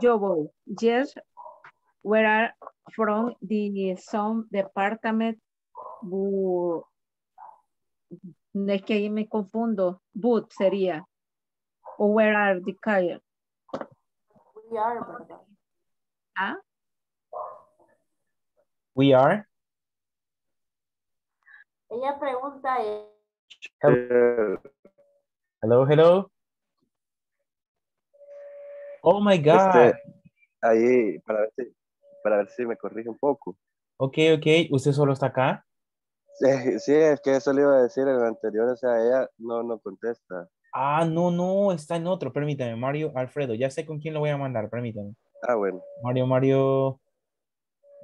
Yo voy. Yes, we are from the some department. Es que ahí me confundo. But sería. O where are the car? We are. ¿Ah? We are. Ella pregunta. Hello, hello. Oh my God. Ahí, para ver si me corrige un poco. Ok. ¿Usted solo está acá? Sí, es que eso le iba a decir en el anterior. O sea, ella no contesta. Ah, no, está en otro. Permítame, Mario Alfredo. Ya sé con quién lo voy a mandar, permítame. Ah, bueno. Mario.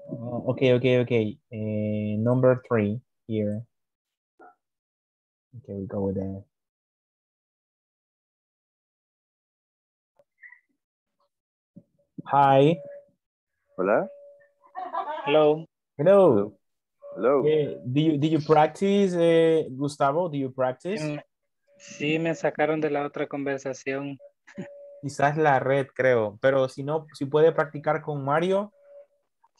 Oh, ok. Number 3 here. Okay, we go with that. Hi. Hola. Hello. Do you practice, Gustavo? Do you practice? Sí, me sacaron de la otra conversación. Quizás la red, creo. Pero si no, si puede practicar con Mario.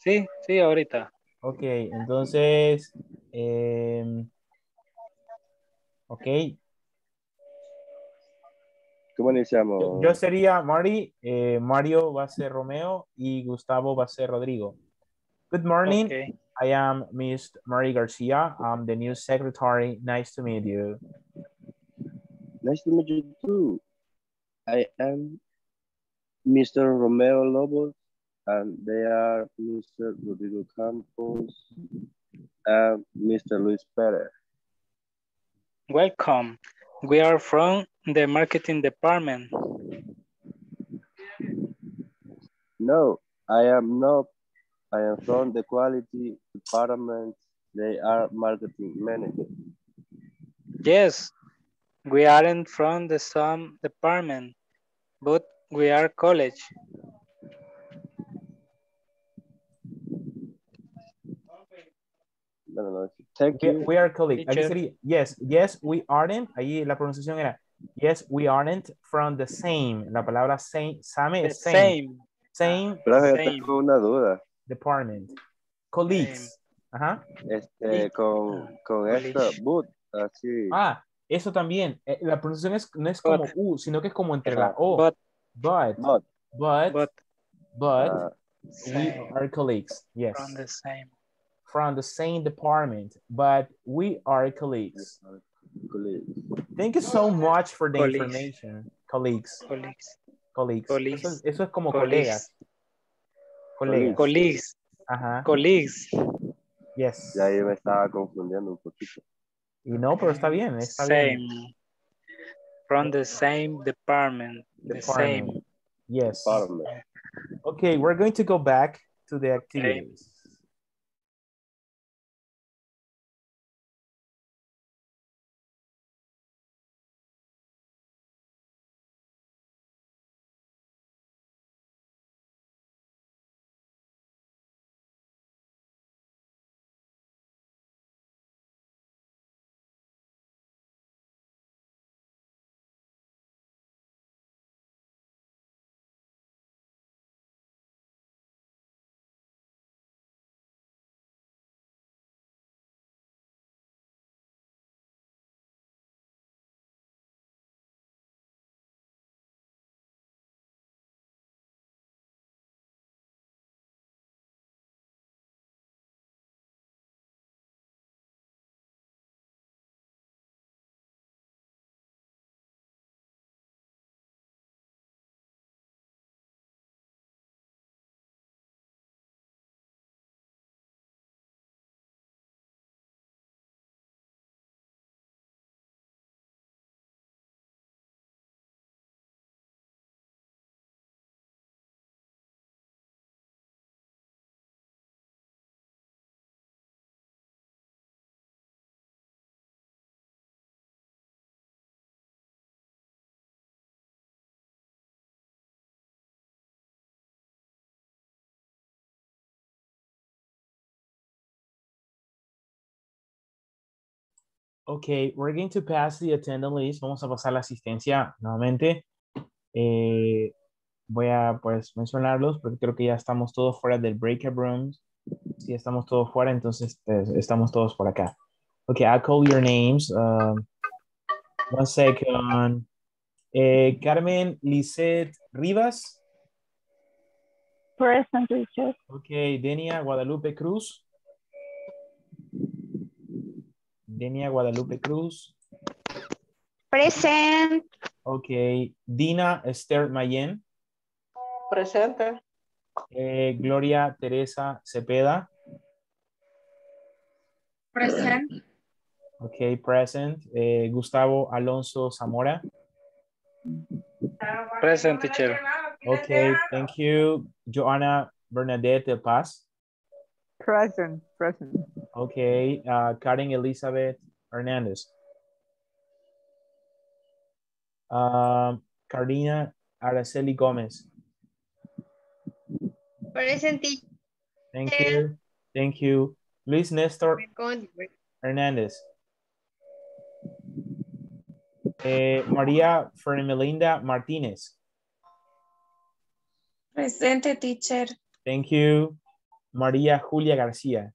Sí, ahorita. Ok, entonces... Ok. ¿Cómo iniciamos? Yo sería Mari, Mario va a ser Romeo y Gustavo va a ser Rodrigo. Good morning. Okay. I am Miss Mari Garcia. I'm the new secretary. Nice to meet you. Nice to meet you too. I am Mr. Romeo Lobos and they are Mr. Rodrigo Campos and Mr. Luis Perez. Welcome. We are from the marketing department. No, I am not. I am from the quality department. They are marketing managers. Yes, we aren't from the same department, but we are college. No. Thank you. We are colleagues. Yes, we aren't. Ahí la pronunciación era, yes, we aren't from the same. La palabra same es same. Same. Tengo una duda. Department. Colleagues. Ajá. Con esta, but, así. Ah, eso también. La pronunciación no es como U, sino que es como entre la O. But we are colleagues. Yes. From the same department, but we are colleagues. Thank you so much for the information. Colleagues. Eso es como colegas. Ajá. Colleagues. Yes. Ya yo me estaba confundiendo un poquito. Y no, pero está bien. From the same department. Department. The same. Yes. Department. Okay, we're going to go back to the activities. Okay. Okay, we're going to pass the attendance list. Vamos a pasar la asistencia nuevamente. Voy a pues mencionarlos porque creo que ya estamos todos fuera del breakout rooms. Si estamos todos fuera, entonces estamos todos por acá. Okay, I'll call your names. One second. Carmen Lisette Rivas. Present, Richard. Okay, Denia Guadalupe Cruz. Denia Guadalupe Cruz. Present. Okay. Dina Esther Mayen. Presente. Gloria Teresa Cepeda. Present. Okay, present. Gustavo Alonso Zamora. Present, teacher. Okay, thank you. Joanna Bernadette Del Paz. Present, present. Okay, Karen Elizabeth Hernandez. Karina Araceli Gomez. Present. Thank you. Thank you. Luis Nestor Hernandez. Maria Fermelinda Martinez. Present, teacher. Thank you. María Julia García.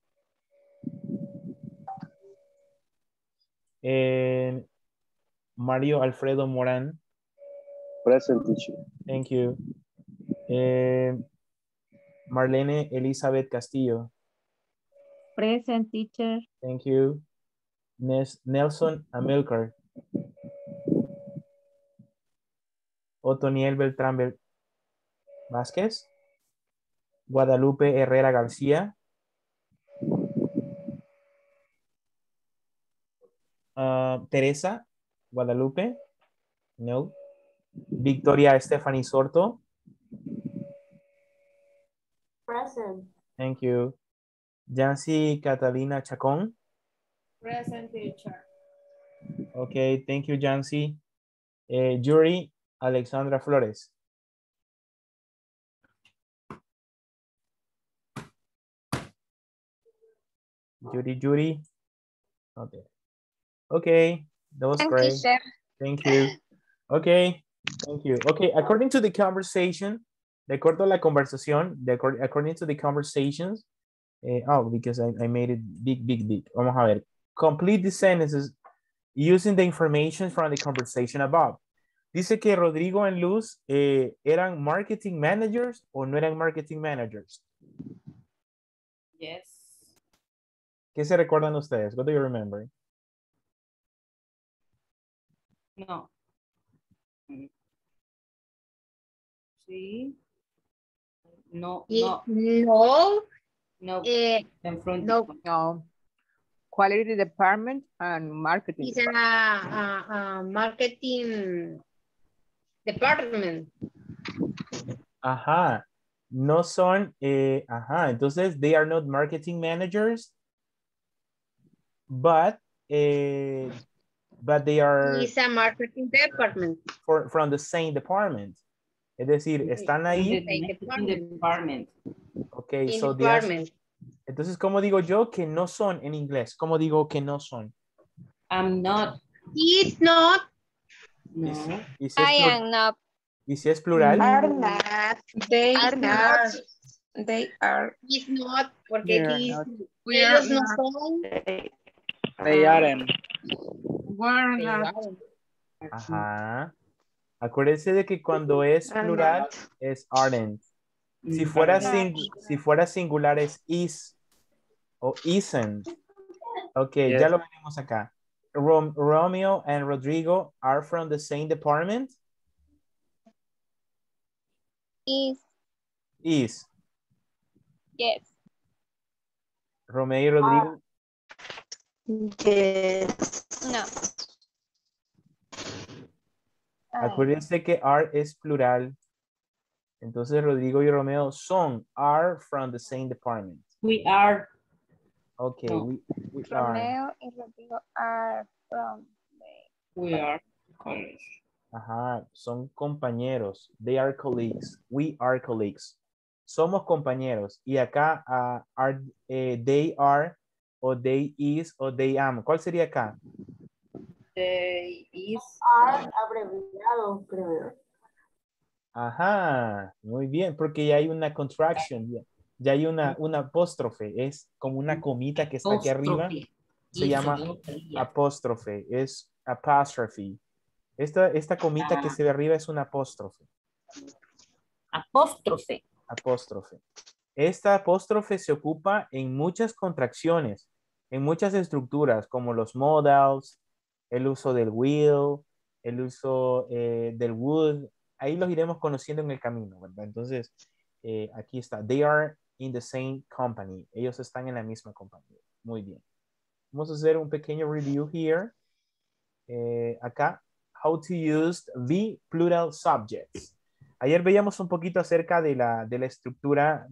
Mario Alfredo Morán. Present, teacher. Thank you. Marlene Elizabeth Castillo. Present, teacher. Thank you. Nelson Amilcar. Otoniel Beltrán Vázquez. Guadalupe Herrera García. Teresa Guadalupe. No. Victoria Stephanie Sorto. Present. Thank you. Yancy Catalina Chacón. Present, teacher. Okay, thank you, Yancy. Yuri Alexandra Flores. Judy. Okay. Okay. That was great. Teacher. Thank you. Okay. Thank you. Okay. According to the conversation, de acuerdo a la conversación, according to the conversations, because I made it big. Vamos a ver. Complete the sentences using the information from the conversation above. Dice que Rodrigo and Luz eran marketing managers o no eran marketing managers. Yes. ¿Qué se recuerdan ustedes? What do you remember? No. Sí. No. No. Quality department and marketing. It's a marketing Department. Ajá. No son, ajá. Entonces, they are not marketing managers, but they are... It's a marketing department. From the same department. Es decir, están ahí. In the department. Ok, in so department. Entonces, ¿cómo digo yo que no son en inglés? ¿Cómo digo que no son? I'm not. It's not. No. ¿Y si I am not. ¿Y si es plural? Are not. They are not. They are. It's not. Porque ellos no son. They aren't. We're not. Ajá. Acuérdense de que cuando es plural es aren't. Si fuera singular es is o isn't. Ok, yes. Ya lo veremos acá. Romeo and Rodrigo are from the same department. Is. Is. Yes. Romeo y Rodrigo. Yes. No. Acuérdense que are es plural. Entonces Rodrigo y Romeo son, are from the same department. We are. Okay, no. we are. Romeo y Rodrigo are from the... We are college. Ajá, son compañeros. They are colleagues. We are colleagues. Somos compañeros. Y acá they are, o they is, o they am. ¿Cuál sería acá? They is. Are abreviado, creo. Ajá, muy bien, porque ya hay una contraction, ya hay una apóstrofe, es como una comita que está aquí arriba, se llama apóstrofe, es apostrophe. Esta comita que se ve arriba es una apóstrofe. Apóstrofe. Apóstrofe. Esta apóstrofe se ocupa en muchas contracciones, en muchas estructuras, como los modals, el uso del will, el uso del would. Ahí los iremos conociendo en el camino, ¿verdad? Entonces, aquí está. They are in the same company. Ellos están en la misma compañía. Muy bien. Vamos a hacer un pequeño review here. Acá, how to use the plural subjects. Ayer veíamos un poquito acerca de la estructura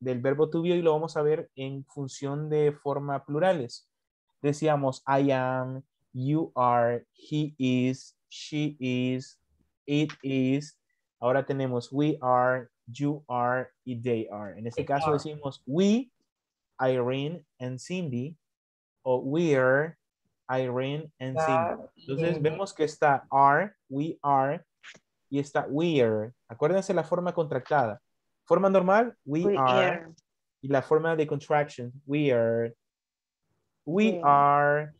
del verbo to be y lo vamos a ver en función de forma plurales. Decíamos, I am, you are, he is, she is, it is. Ahora tenemos we are, you are y they are. En este caso decimos we, Irene and Cindy, o we're, Irene and Cindy. Entonces vemos que está are, we are y está we're. Acuérdense la forma contractada. Forma normal, we are. Y la forma de contraction, we're. We are.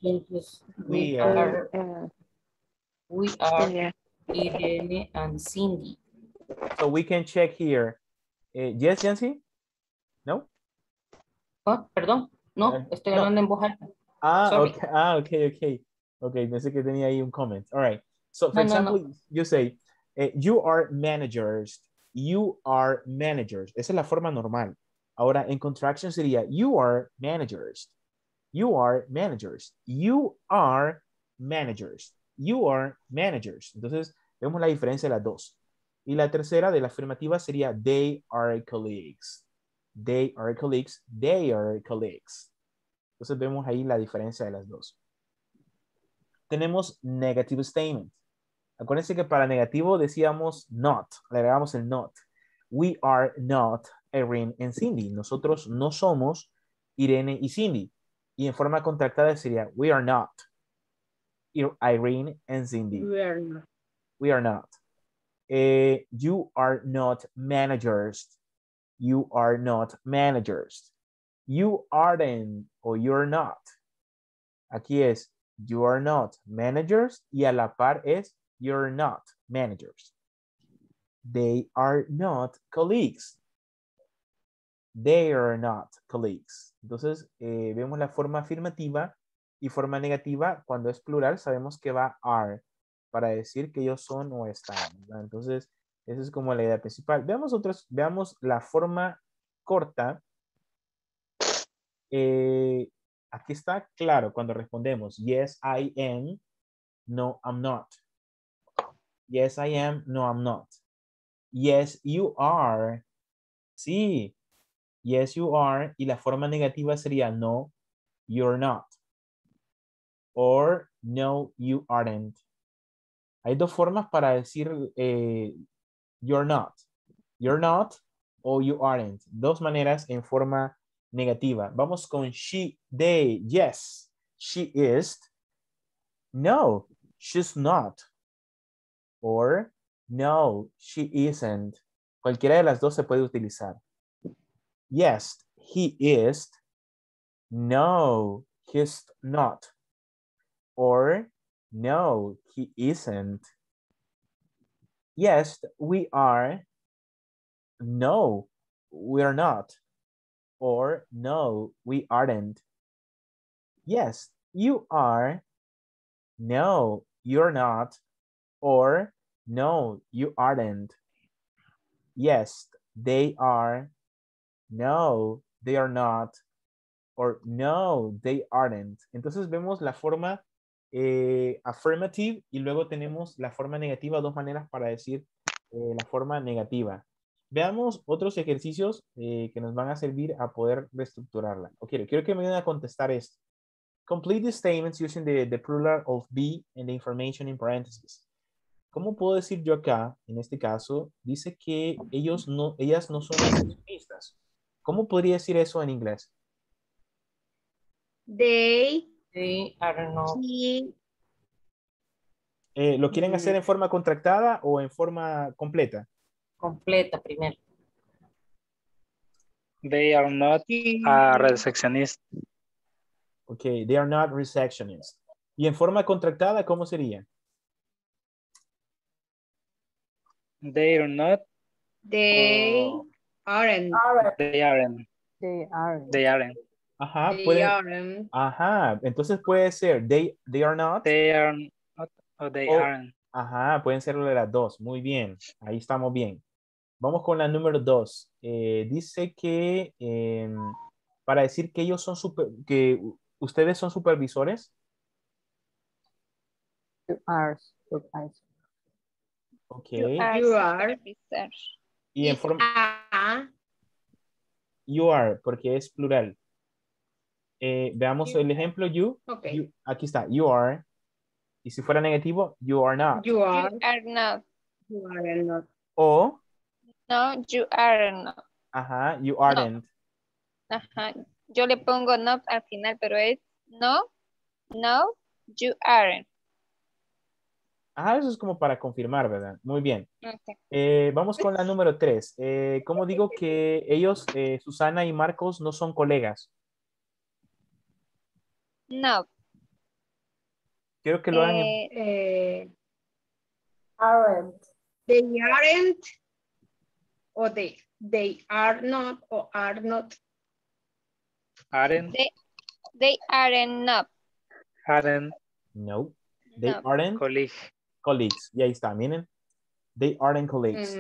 Irene and Cindy. So we can check here. Yes, Yancy? No? Oh, perdón. No, estoy hablando en voz alta. Okay, pensé que tenía ahí un comment. All right. So, for example, you say, you are managers. You are managers. Esa es la forma normal. Ahora, en contraction sería, you are managers. You are managers. You are managers. You are managers. Entonces, vemos la diferencia de las dos. Y la tercera de la afirmativa sería they are colleagues. They are colleagues. They are colleagues. Entonces, vemos ahí la diferencia de las dos. Tenemos negative statement. Acuérdense que para negativo decíamos not. Le agregamos el not. We are not Irene and Cindy. Nosotros no somos Irene y Cindy. Y en forma contractada sería we are not Irene and Cindy. We are not. You are not managers. You are not managers. You aren't or you're not. Aquí es you are not managers y a la par es you're not managers. They are not colleagues. They are not colleagues. Entonces vemos la forma afirmativa y forma negativa, cuando es plural, sabemos que va are, para decir que ellos son o están, ¿verdad? Entonces, esa es como la idea principal. Veamos la forma corta. Aquí está claro cuando respondemos, yes, I am, no, I'm not. Yes, I am. No, I'm not. Yes, you are. Sí. Yes, you are. Y la forma negativa sería no, you're not. Or no, you aren't. Hay dos formas para decir you're not. You're not o you aren't. Dos maneras en forma negativa. Vamos con she, they. Yes, she is. No, she's not. Or no, she isn't. Cualquiera de las dos se puede utilizar. Yes, he is. No, he's not. Or no, he isn't. Yes, we are. No, we're not. Or no, we aren't. Yes, you are. No, you're not. Or no, you aren't. Yes, they are. No, they are not. Or no, they aren't. Entonces vemos la forma affirmative y luego tenemos la forma negativa, dos maneras para decir la forma negativa. Veamos otros ejercicios que nos van a servir a poder reestructurarla. Okay, quiero que me ayuden a contestar esto. Complete the statements using the plural of be and the information in parentheses. ¿Cómo puedo decir yo acá, en este caso, dice que ellos no, ellas no son extremistas? ¿Cómo podría decir eso en inglés? They are not. ¿Lo quieren hacer en forma contractada o en forma completa? Completa primero. They are not a reseccionist. Ok, they are not resectionist. ¿Y en forma contractada cómo sería? They are not. They aren't. They aren't. They aren't. They aren't. Ajá, they aren't. Ajá, entonces puede ser they are not. They are not o they aren't. Ajá, pueden ser las dos. Muy bien, ahí estamos bien. Vamos con la número 2. Dice que para decir que ellos son que ustedes son supervisores. You are supervisor. Okay. You are. Y en forma you are, porque es plural. Veamos el ejemplo you. Okay. You. Aquí está, you are. Y si fuera negativo, you are not. You are not. You are not. O. No, you are not. Ajá, you aren't. No. Ajá. Yo le pongo not al final, pero es no, no, you aren't. Ah, eso es como para confirmar, ¿verdad? Muy bien. Okay. Vamos con la número 3. ¿Cómo digo que ellos, Susana y Marcos, no son colegas? No. Quiero que lo hagan. Aren't. They aren't. O they are not. O are not. Aren't. They aren't not. Aren't. No. They no. aren't. Colleagues. Y ahí está, miren. They aren't colleagues.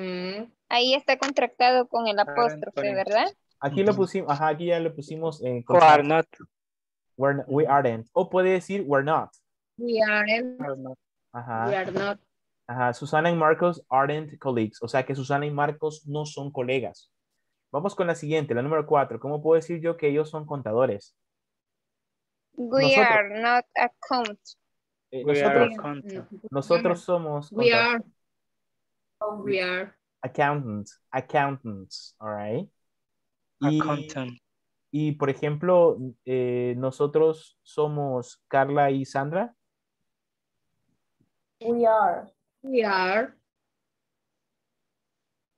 Ahí está contractado con el apóstrofe, ¿verdad? Aquí lo pusimos, ajá, aquí ya lo pusimos en we aren't. O puede decir we're not. We aren't. Ajá. We are not. Ajá, Susana y Marcos aren't colleagues. O sea que Susana y Marcos no son colegas. Vamos con la siguiente, la número 4. ¿Cómo puedo decir yo que ellos son contadores? We are not accountants. Nosotros somos we are accountants, all right? Y por ejemplo, nosotros somos Carla y Sandra. We are.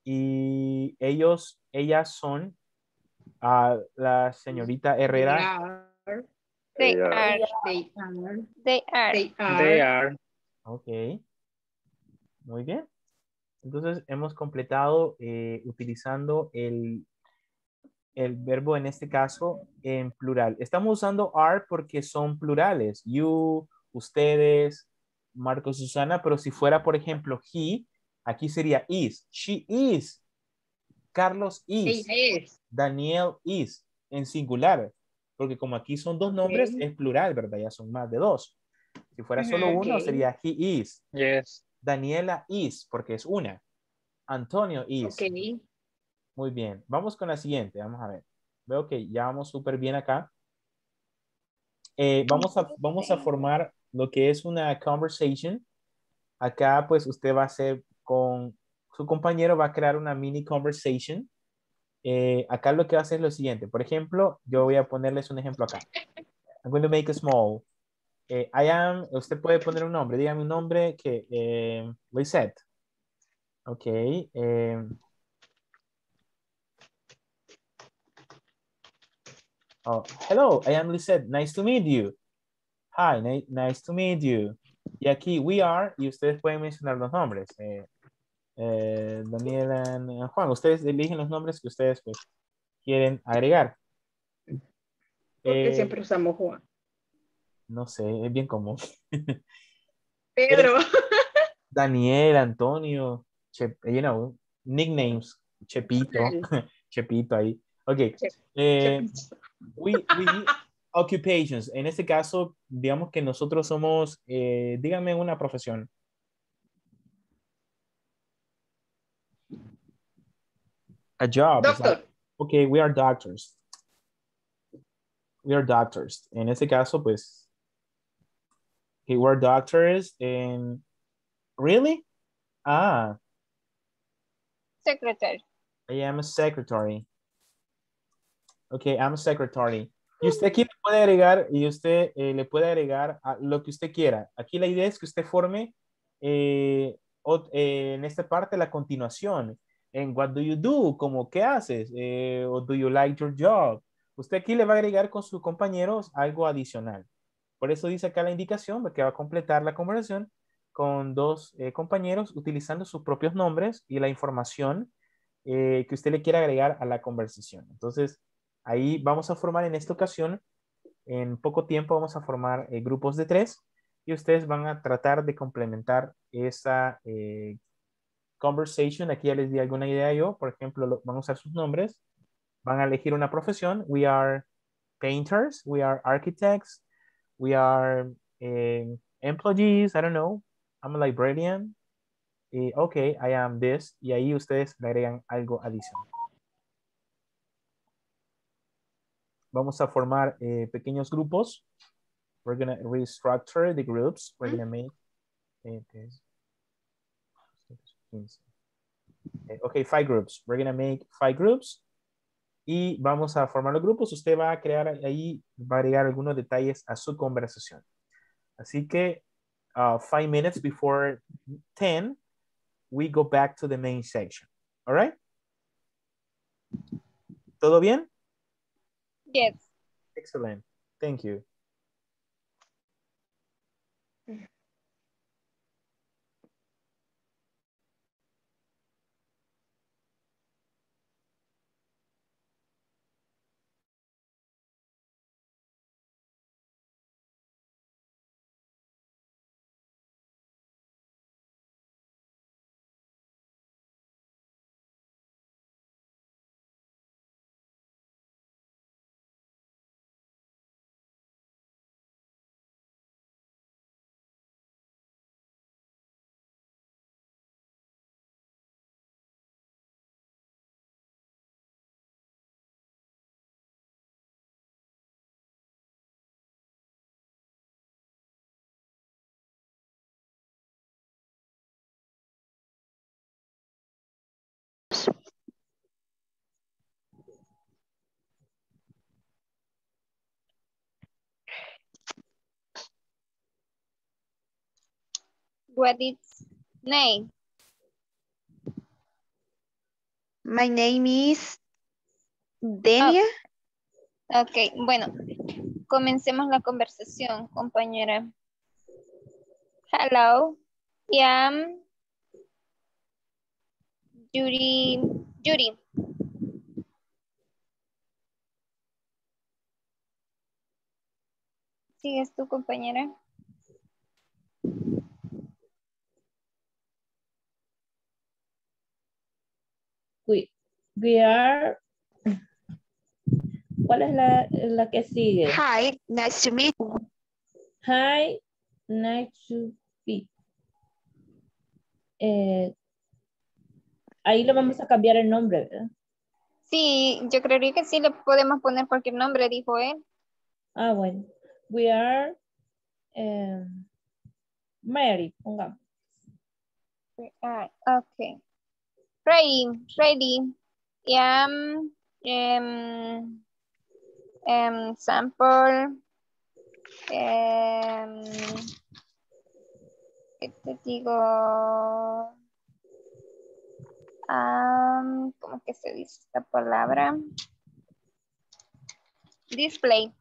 Y ellas son la señorita Herrera. They are. Ok. Muy bien. Entonces hemos completado utilizando el verbo en este caso en plural. Estamos usando are porque son plurales. You, ustedes, Marcos, Susana. Pero si fuera, por ejemplo, he, aquí sería is. She is. Carlos is. He is. Daniel is. En singular. Porque como aquí son dos nombres, es plural, ¿verdad? Ya son más de dos. Si fuera solo uno, sería he is. Yes. Daniela is, porque es una. Antonio is. Okay. Muy bien. Vamos con la siguiente. Vamos a ver. Veo que ya vamos súper bien acá. Vamos a formar lo que es una conversation. Acá pues usted va a hacer con su compañero, va a crear una mini conversation. Acá lo que va a hacer es lo siguiente. Por ejemplo, yo voy a ponerles un ejemplo acá. I'm going to make a small. I am, usted puede poner un nombre. Dígame un nombre que, Lisette. Ok. Oh, hello, I am Lisette. Nice to meet you. Hi, nice to meet you. Y aquí we are, y ustedes pueden mencionar los nombres. Daniela, Juan, ustedes eligen los nombres que ustedes pues, quieren agregar. Porque siempre usamos Juan. No sé, es bien común. Pedro. Daniel, Antonio, you know, nicknames, Chepito, Chepito ahí. Ok, we occupations, en este caso, digamos que nosotros somos, díganme una profesión. A job. Doctor. Ok, we are doctors. We are doctors. En este caso, pues, okay, we are doctors and... Really? Ah. Secretary. I am a secretary. Ok, I'm a secretary. Y usted aquí le puede agregar, y usted le puede agregar a lo que usted quiera. Aquí la idea es que usted forme en esta parte la continuación. En what do you do, como qué haces, o do you like your job. Usted aquí le va a agregar con sus compañeros algo adicional. Por eso dice acá la indicación que va a completar la conversación con dos compañeros utilizando sus propios nombres y la información que usted le quiera agregar a la conversación. Entonces, ahí vamos a formar en esta ocasión, en poco tiempo vamos a formar grupos de 3 y ustedes van a tratar de complementar esa conversation. Aquí ya les di alguna idea yo, por ejemplo, van a usar sus nombres, van a elegir una profesión. We are painters, we are architects, we are employees, I don't know, I'm a librarian, ok, I am this, y ahí ustedes le agregan algo adicional. Vamos a formar pequeños grupos. We're going to restructure the groups. We're going to make this. Okay, 5 groups. We're going to make 5 groups. Y vamos a formar los grupos. Usted va a crear ahí, va a agregar algunos detalles a su conversación. Así que 5 minutes before 10, we go back to the main section. All right? ¿Todo bien? Yes. Excellent. Thank you. What is name? My name is Denia. Oh. Ok, bueno, comencemos la conversación, compañera. Hello, I am Judy. ¿Sigues tú, compañera? We are. ¿Cuál es la que sigue? Hi, nice to meet you. Hi, nice to meet. ahí lo vamos a cambiar el nombre, ¿verdad? Sí, yo creería que sí le podemos poner cualquier nombre, dijo él. Ah, bueno. We are Mary, pongamos. We are, ok. Ready. Yeah, sample. ¿Qué te digo? ¿Cómo que se dice esta palabra? Display.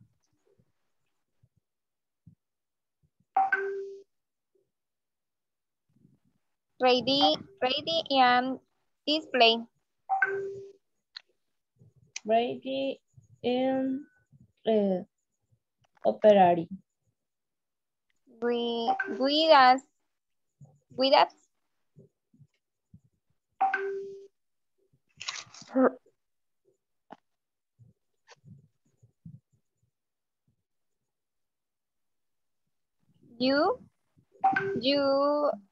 Ready and display. Ready and operari. Guidas. You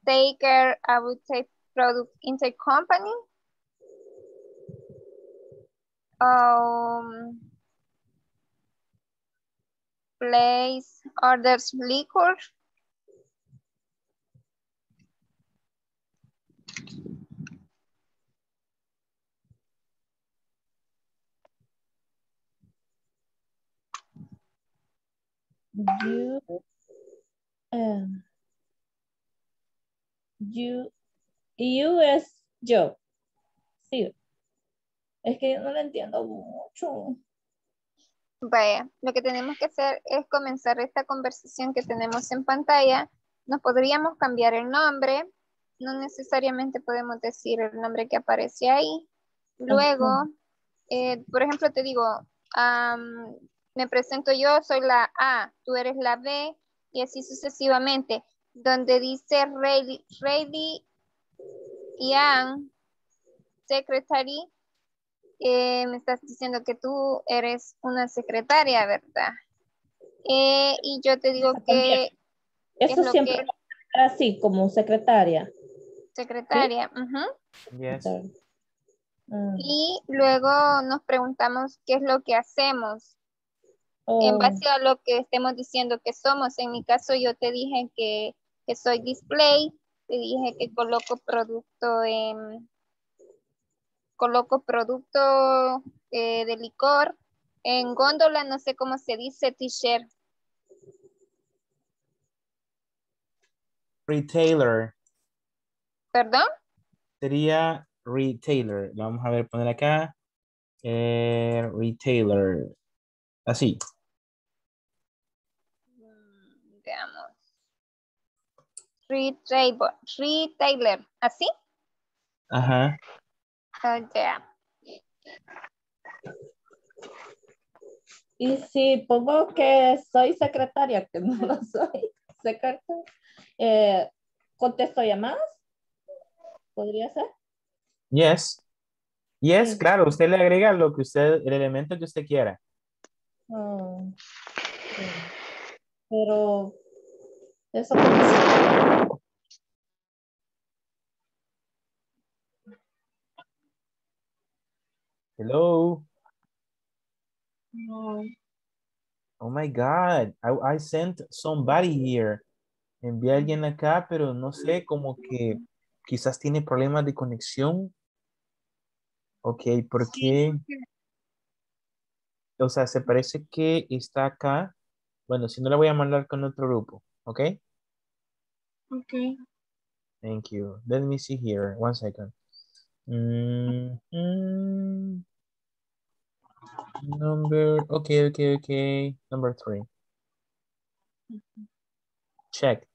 take care, I would say, product intake company. Place orders liquor. You es yo. Sí. Es que yo no lo entiendo mucho. Vaya, lo que tenemos que hacer es comenzar esta conversación que tenemos en pantalla. Nos podríamos cambiar el nombre. No necesariamente podemos decir el nombre que aparece ahí. Luego, por ejemplo, te digo, me presento yo, soy la A, tú eres la B, y así sucesivamente. Donde dice Ready Ian Secretary, me estás diciendo que tú eres una secretaria, ¿verdad? Y yo te digo que... Eso es siempre que... así, como secretaria. Secretaria, ¿sí? Uh-huh. Yes. Y luego nos preguntamos qué es lo que hacemos. En base a lo que estemos diciendo que somos. En mi caso yo te dije que soy display, te dije que coloco producto de licor. En góndola no sé cómo se dice, t-shirt. Retailer. ¿Perdón? Sería retailer. Lo vamos a ver poner acá. Retailer. Así. Veamos. Retailer. ¿Así? Ajá. Oh, yeah. Y si pongo que soy secretaria, que no lo soy, secretaria, ¿contesto llamadas? ¿Podría ser? Yes. Yes, sí. Claro, usted le agrega lo que usted, el elemento que usted quiera. Oh, sí. Pero eso hello. No. Oh my God. I sent somebody here. Envié a alguien acá, pero no sé, como que quizás tiene problemas de conexión. Ok, ¿por qué? O sea, se parece que está acá. Bueno, si no, la voy a mandar con otro grupo. ¿Ok? Ok. Thank you. Let me see here. One second. Number. Okay. Number 3. Check.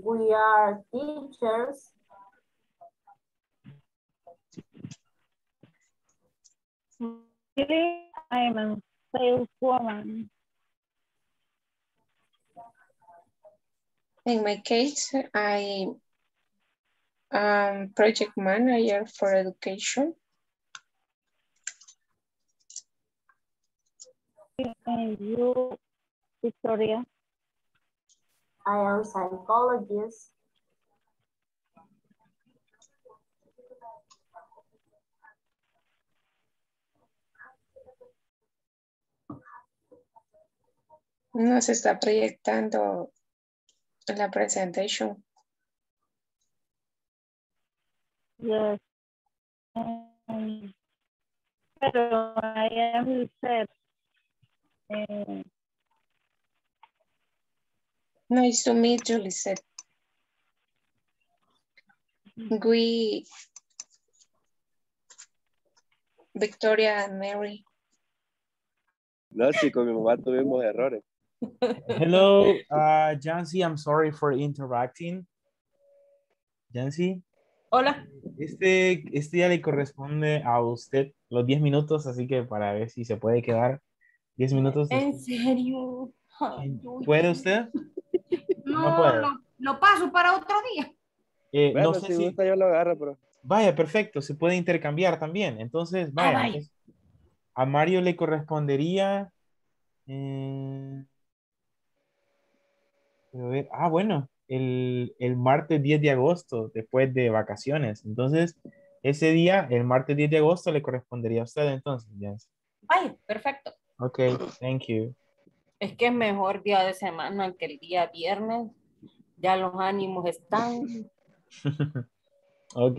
We are teachers. Really, I'm a saleswoman. In my case, I am project manager for education. And you, Victoria? I am a psychologist. No se está proyectando la presentation. Yes. Pero I am set. Nice to meet you, Lisette. We, Victoria and Mary. No, sí, con mi mamá tuvimos errores. Hello, Jancy, I'm sorry for interrupting. Jancy. Hola. Este ya le corresponde a usted los 10 minutos, así que para ver si se puede quedar 10 minutos. ¿En serio? ¿Puede usted? No, puede. Lo paso para otro día. Bueno, no sé si gusta, yo lo agarro, pero... Vaya, perfecto, se puede intercambiar también. Entonces, vaya. Entonces, a Mario le correspondería... bueno, el martes 10 de agosto, después de vacaciones. Entonces, ese día, el martes 10 de agosto, le correspondería a usted entonces. Yes. Ay, perfecto. Ok, thank you. Es que es mejor día de semana que el día viernes. Ya los ánimos están. Ok,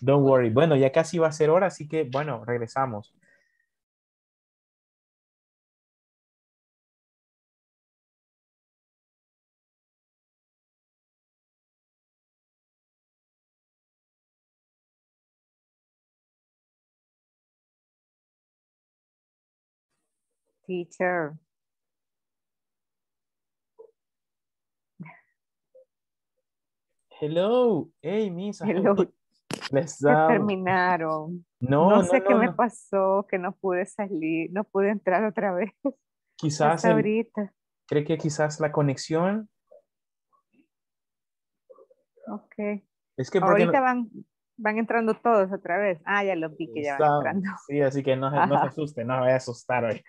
don't worry. Bueno, ya casi va a ser hora, así que, bueno, regresamos. Teacher. Hello, hey, Miss. Hello. Les terminaron. No sé qué me pasó, que no pude salir, no pude entrar otra vez. Quizás ahorita. ¿Cree que quizás la conexión? Ok. Es que ahorita no... Van entrando todos otra vez. Ah, ya los vi que ya van entrando. Sí, así que no se asusten, no me voy a asustar hoy.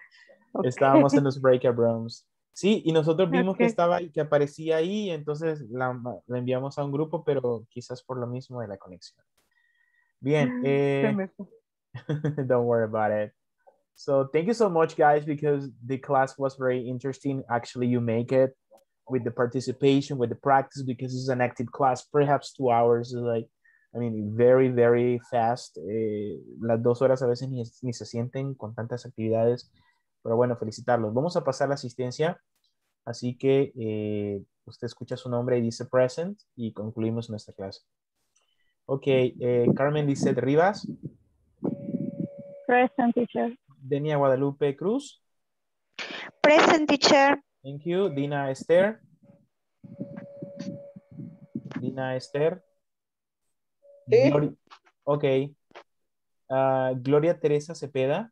Okay. Estábamos en los breakout rooms. Sí, y nosotros vimos que estaba, que aparecía ahí, entonces la enviamos a un grupo, pero quizás por lo mismo de la conexión. Bien. Don't worry about it. So thank you so much, guys, because the class was very interesting. Actually, you make it with the participation, with the practice, because it's an active class, perhaps 2 hours. Like, I mean, very, very fast. Las 2 horas a veces ni se sienten con tantas actividades. Pero bueno, felicitarlos. Vamos a pasar la asistencia. Así que usted escucha su nombre y dice present y concluimos nuestra clase. Ok, Carmen Lizeth Rivas. Present, teacher. Denia Guadalupe Cruz. Present, teacher. Thank you. Dina Esther. Dina Esther. ¿Sí? Ok. Gloria Teresa Cepeda.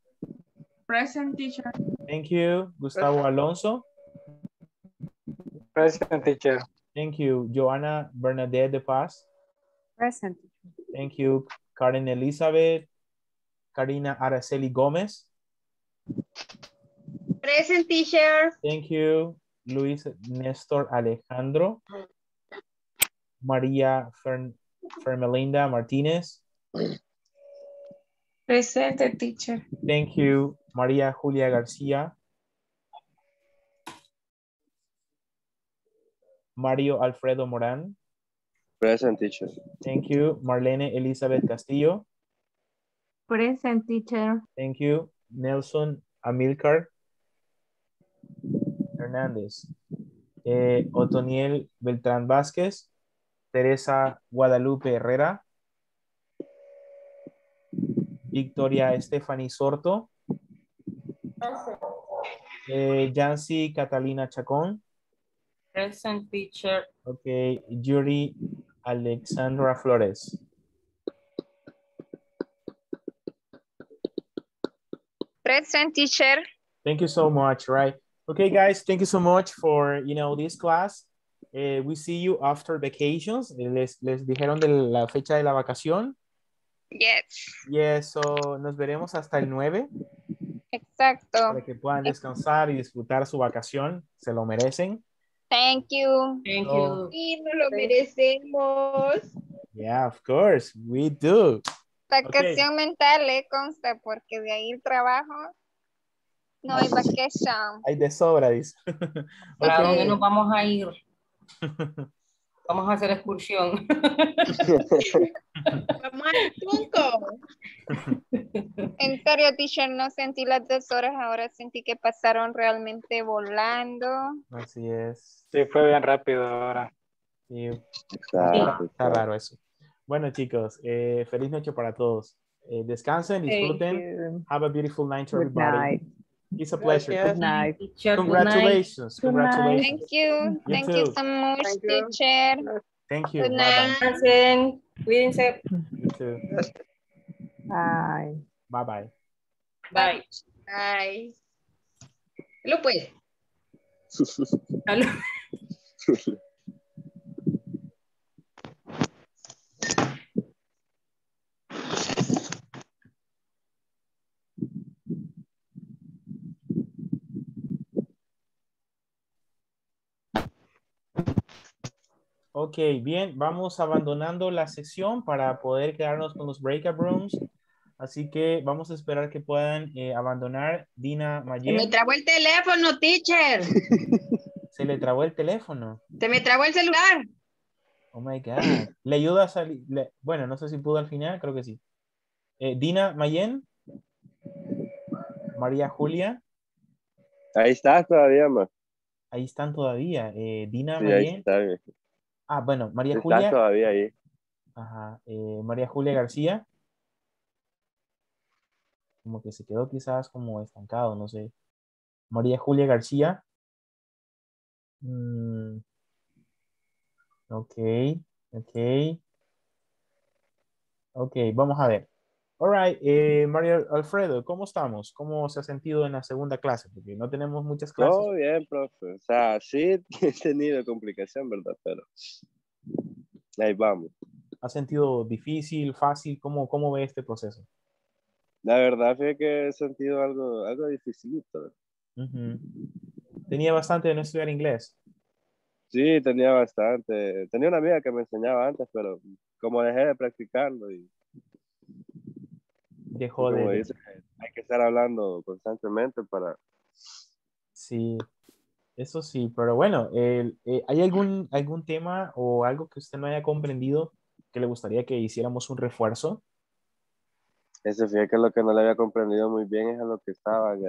Present, teacher. Thank you. Gustavo Alonso. Present, teacher. Thank you. Joana Bernadette de Paz. Present. Thank you. Karen Elizabeth. Karina Araceli Gómez. Present, teacher. Thank you. Luis Néstor Alejandro. María Fermelinda Martínez. Present, teacher. Thank you. María Julia García. Mario Alfredo Morán. Present, teacher. Thank you. Marlene Elizabeth Castillo. Present, teacher. Thank you. Nelson Amilcar Hernández. Otoniel Beltrán Vázquez. Teresa Guadalupe Herrera. Victoria Stephanie Sorto. Present. Yancy Catalina Chacón. Present, teacher. Okay, Yuri Alexandra Flores. Present, teacher. Thank you so much, right? Okay, guys, thank you so much for, you know, this class. We see you after vacations. Les dijeron de la fecha de la vacación. Yes. Yes, so nos veremos hasta el 9. Exacto. Para que puedan descansar y disfrutar su vacación. Se lo merecen. Thank you. Thank you. Sí, nos lo merecemos. Yeah, of course, we do. Vacación mental, consta, porque de ahí el trabajo no hay vacación. Hay de sobra, dice. ¿A dónde nos vamos a ir? Vamos a hacer excursión. Vamos al Tunco. En serio, teacher, no sentí las 2 horas. Ahora sentí que pasaron realmente volando. Así es. Sí, fue bien rápido ahora. Sí. Está raro eso. Bueno, chicos, feliz noche para todos. Descansen, disfruten. Have a beautiful night to everybody. Night. It's a pleasure. Good night. Congratulations. Good night. Congratulations. Thank you. Thank you so much, teacher. Thank you. Good night. Bye-bye. You too. Bye. Bye-bye. Bye. Bye. Hello, pues. Hello. Ok, bien, vamos abandonando la sesión para poder quedarnos con los breakout rooms. Así que vamos a esperar que puedan abandonar. Dina Mayer. Se me trabó el teléfono, teacher. Se le trabó el teléfono. Se me trabó el celular. Oh my God. ¿Le ayuda a salir? Bueno, no sé si pudo al final, creo que sí. Dina Mayen. María Julia. Ahí estás todavía, ma. Ahí están todavía. Dina Mayen. Ahí está, bien. Ah, bueno, María está Julia. Todavía ahí. Ajá. María Julia García. Como que se quedó quizás como estancado, no sé. María Julia García. Ok, ok. Ok, vamos a ver. All right, Mario Alfredo, ¿cómo estamos? ¿Cómo se ha sentido en la segunda clase? Porque no tenemos muchas clases. Todo bien, profe. O sea, sí he tenido complicación, ¿verdad? Pero ahí vamos. ¿Ha sentido difícil, fácil? ¿Cómo ve este proceso? La verdad fue que he sentido algo dificilito. Uh-huh. ¿Tenía bastante de no estudiar inglés? Sí, tenía bastante. Tenía una amiga que me enseñaba antes, pero como dejé de practicarlo y... Dejó de... Dice, hay que estar hablando constantemente para... Sí, eso sí, pero bueno, ¿hay algún tema o algo que usted no haya comprendido que le gustaría que hiciéramos un refuerzo? Eso, fíjate que lo que no le había comprendido muy bien es a lo que estaba en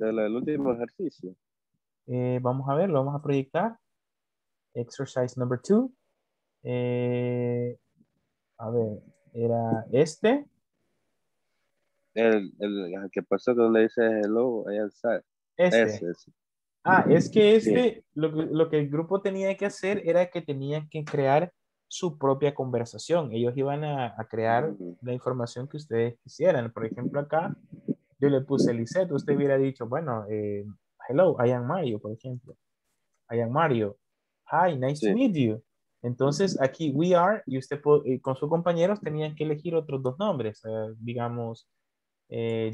el último ejercicio. Vamos a ver, lo vamos a proyectar. Exercise number 2. A ver... ¿Era este? El que pasó donde dice hello, ahí al side. Ese. Ah, es que sí. Lo que el grupo tenía que hacer era que tenían que crear su propia conversación. Ellos iban a crear la información que ustedes quisieran. Por ejemplo, acá yo le puse Lisette. Usted hubiera dicho, bueno, hello, I am Mario, por ejemplo. I am Mario. Hi, nice to meet you. Entonces aquí we are y usted con sus compañeros tenían que elegir otros 2 nombres, digamos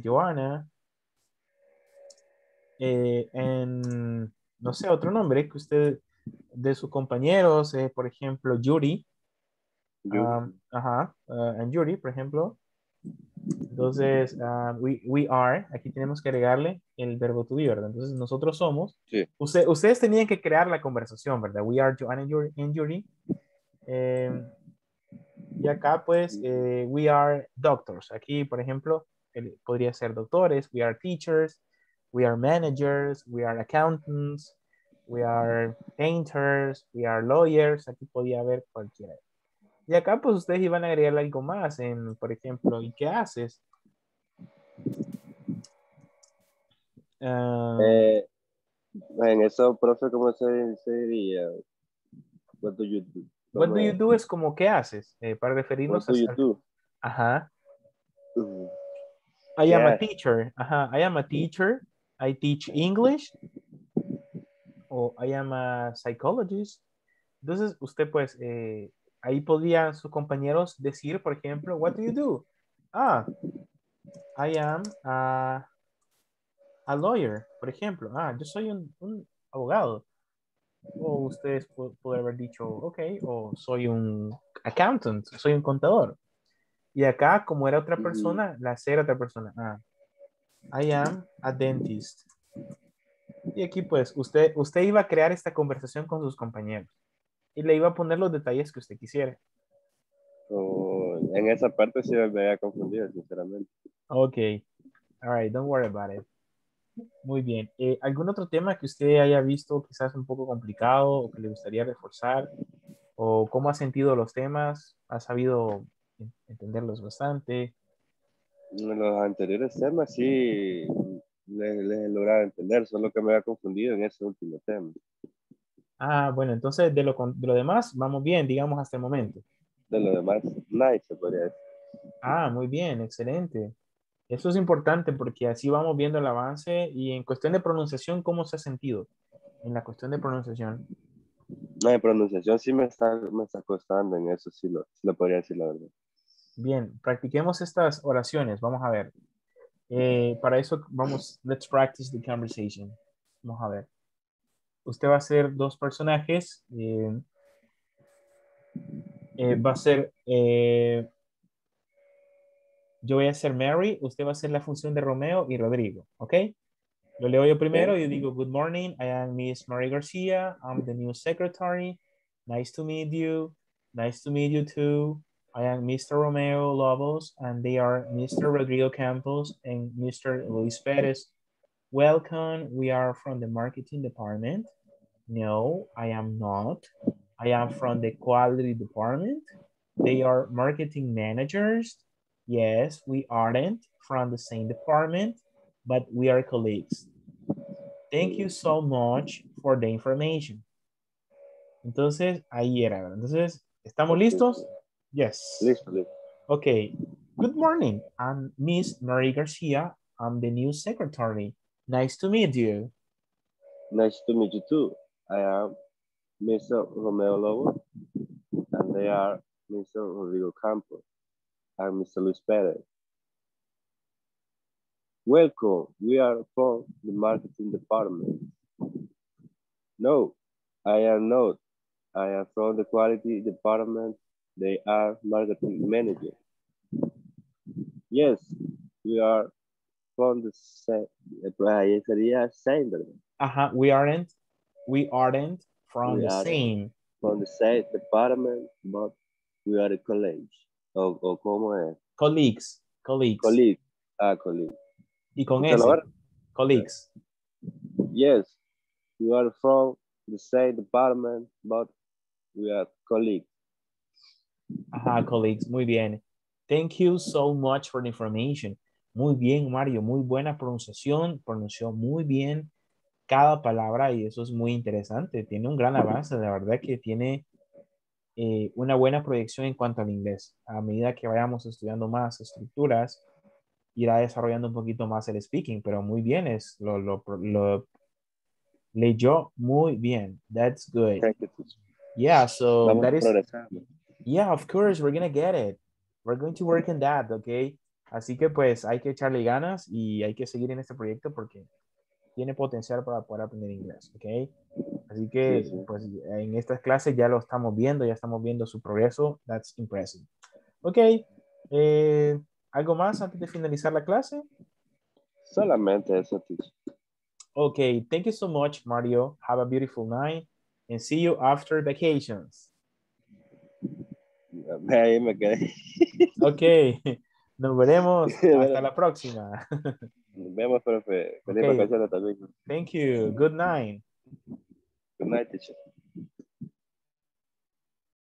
Joana, no sé, otro nombre que usted de sus compañeros, por ejemplo Yuri, and Yuri, por ejemplo. Entonces we are, aquí tenemos que agregarle el verbo to be, ¿verdad? Entonces nosotros somos, ustedes tenían que crear la conversación, ¿verdad? We are Joanna and Yuri. Y acá pues we are doctors, aquí por ejemplo podría ser doctores, we are teachers, we are managers, we are accountants, we are painters, we are lawyers, aquí podía haber cualquiera. Y acá pues ustedes iban a agregarle algo más, por ejemplo, ¿y qué haces? En eso, profe, ¿cómo se diría? What do you do? What do you do es como ¿qué haces? Para referirnos a... What do you do? Ajá. I am a teacher. Ajá. I am a teacher. I teach English. O I am a psychologist. Entonces, usted pues... ahí podrían sus compañeros decir, por ejemplo, what do you do? Ah, I am a lawyer, por ejemplo. Ah, yo soy un abogado. O ustedes pueden haber dicho, ok, o soy un accountant, soy un contador. Y acá, como era otra persona, la C era otra persona. Ah, I am a dentist. Y aquí pues, usted iba a crear esta conversación con sus compañeros. Y le iba a poner los detalles que usted quisiera. Oh, en esa parte sí me había confundido, sinceramente. Ok. All right, don't worry about it. Muy bien. ¿Algún otro tema que usted haya visto quizás un poco complicado o que le gustaría reforzar? ¿O cómo ha sentido los temas? ¿Ha sabido entenderlos bastante? Los anteriores temas sí les he logrado entender, solo que me había confundido en ese último tema. Ah, bueno, entonces de lo demás vamos bien, digamos, hasta el momento. De lo demás, nice, se podría decir. Ah, muy bien, excelente. Eso es importante porque así vamos viendo el avance. Y en cuestión de pronunciación, ¿cómo se ha sentido? En la cuestión de pronunciación. No, en pronunciación sí me está costando, en eso sí lo podría decir la verdad. Bien, practiquemos estas oraciones, vamos a ver. Para eso vamos, let's practice the conversation. Vamos a ver. Usted va a ser dos personajes. Va a ser... yo voy a ser Mary. Usted va a hacer la función de Romeo y Rodrigo. ¿Ok? Lo leo yo primero. Yo digo, good morning. I am Miss Mary Garcia. I'm the new secretary. Nice to meet you. Nice to meet you too. I am Mr. Romeo Lobos. And they are Mr. Rodrigo Campos and Mr. Luis Perez. Welcome. We are from the marketing department. No, I am not. I am from the quality department. They are marketing managers. Yes, we aren't from the same department, but we are colleagues. Thank you so much for the information. Entonces, ahí era. Entonces, ¿estamos listos? Yes. Listo. Okay. Good morning. I'm Miss Mary Garcia. I'm the new secretary. Nice to meet you. Nice to meet you too. I am Mr. Romeo Lobo, and they are Mr. Rodrigo Campos and Mr. Luis Perez. Welcome. We are from the marketing department. No, I am not. I am from the quality department. They are marketing managers. Yes, we are. Uh-huh. We aren't from the same. From the same department, but we are a college. O ¿cómo es? Colleagues. Ah, colleagues. Y con S. Colleagues. Yes, we are from the same department, but we are colleagues. Ajá, colleagues. Muy bien. Thank you so much for the information. Muy bien, Mario, muy buena pronunciación, pronunció muy bien cada palabra y eso es muy interesante, tiene un gran avance, la verdad que tiene una buena proyección en cuanto al inglés. A medida que vayamos estudiando más estructuras, irá desarrollando un poquito más el speaking, pero muy bien, lo leyó muy bien. That's good. Yeah, so that is... Yeah, of course, we're going to get it. We're going to work on that, okay? Así que pues hay que echarle ganas y hay que seguir en este proyecto porque tiene potencial para poder aprender inglés, ¿ok? Así que sí. Pues en estas clases ya lo estamos viendo, su progreso. That's impressive. Ok, ¿algo más antes de finalizar la clase? Solamente eso. Ok, thank you so much, Mario. Have a beautiful night and see you after vacations. Ahí me quedé. Ok. Nos veremos hasta la próxima. Nos vemos, profe. Feliz vacaciones también. Thank you. Good night. Good night, teacher.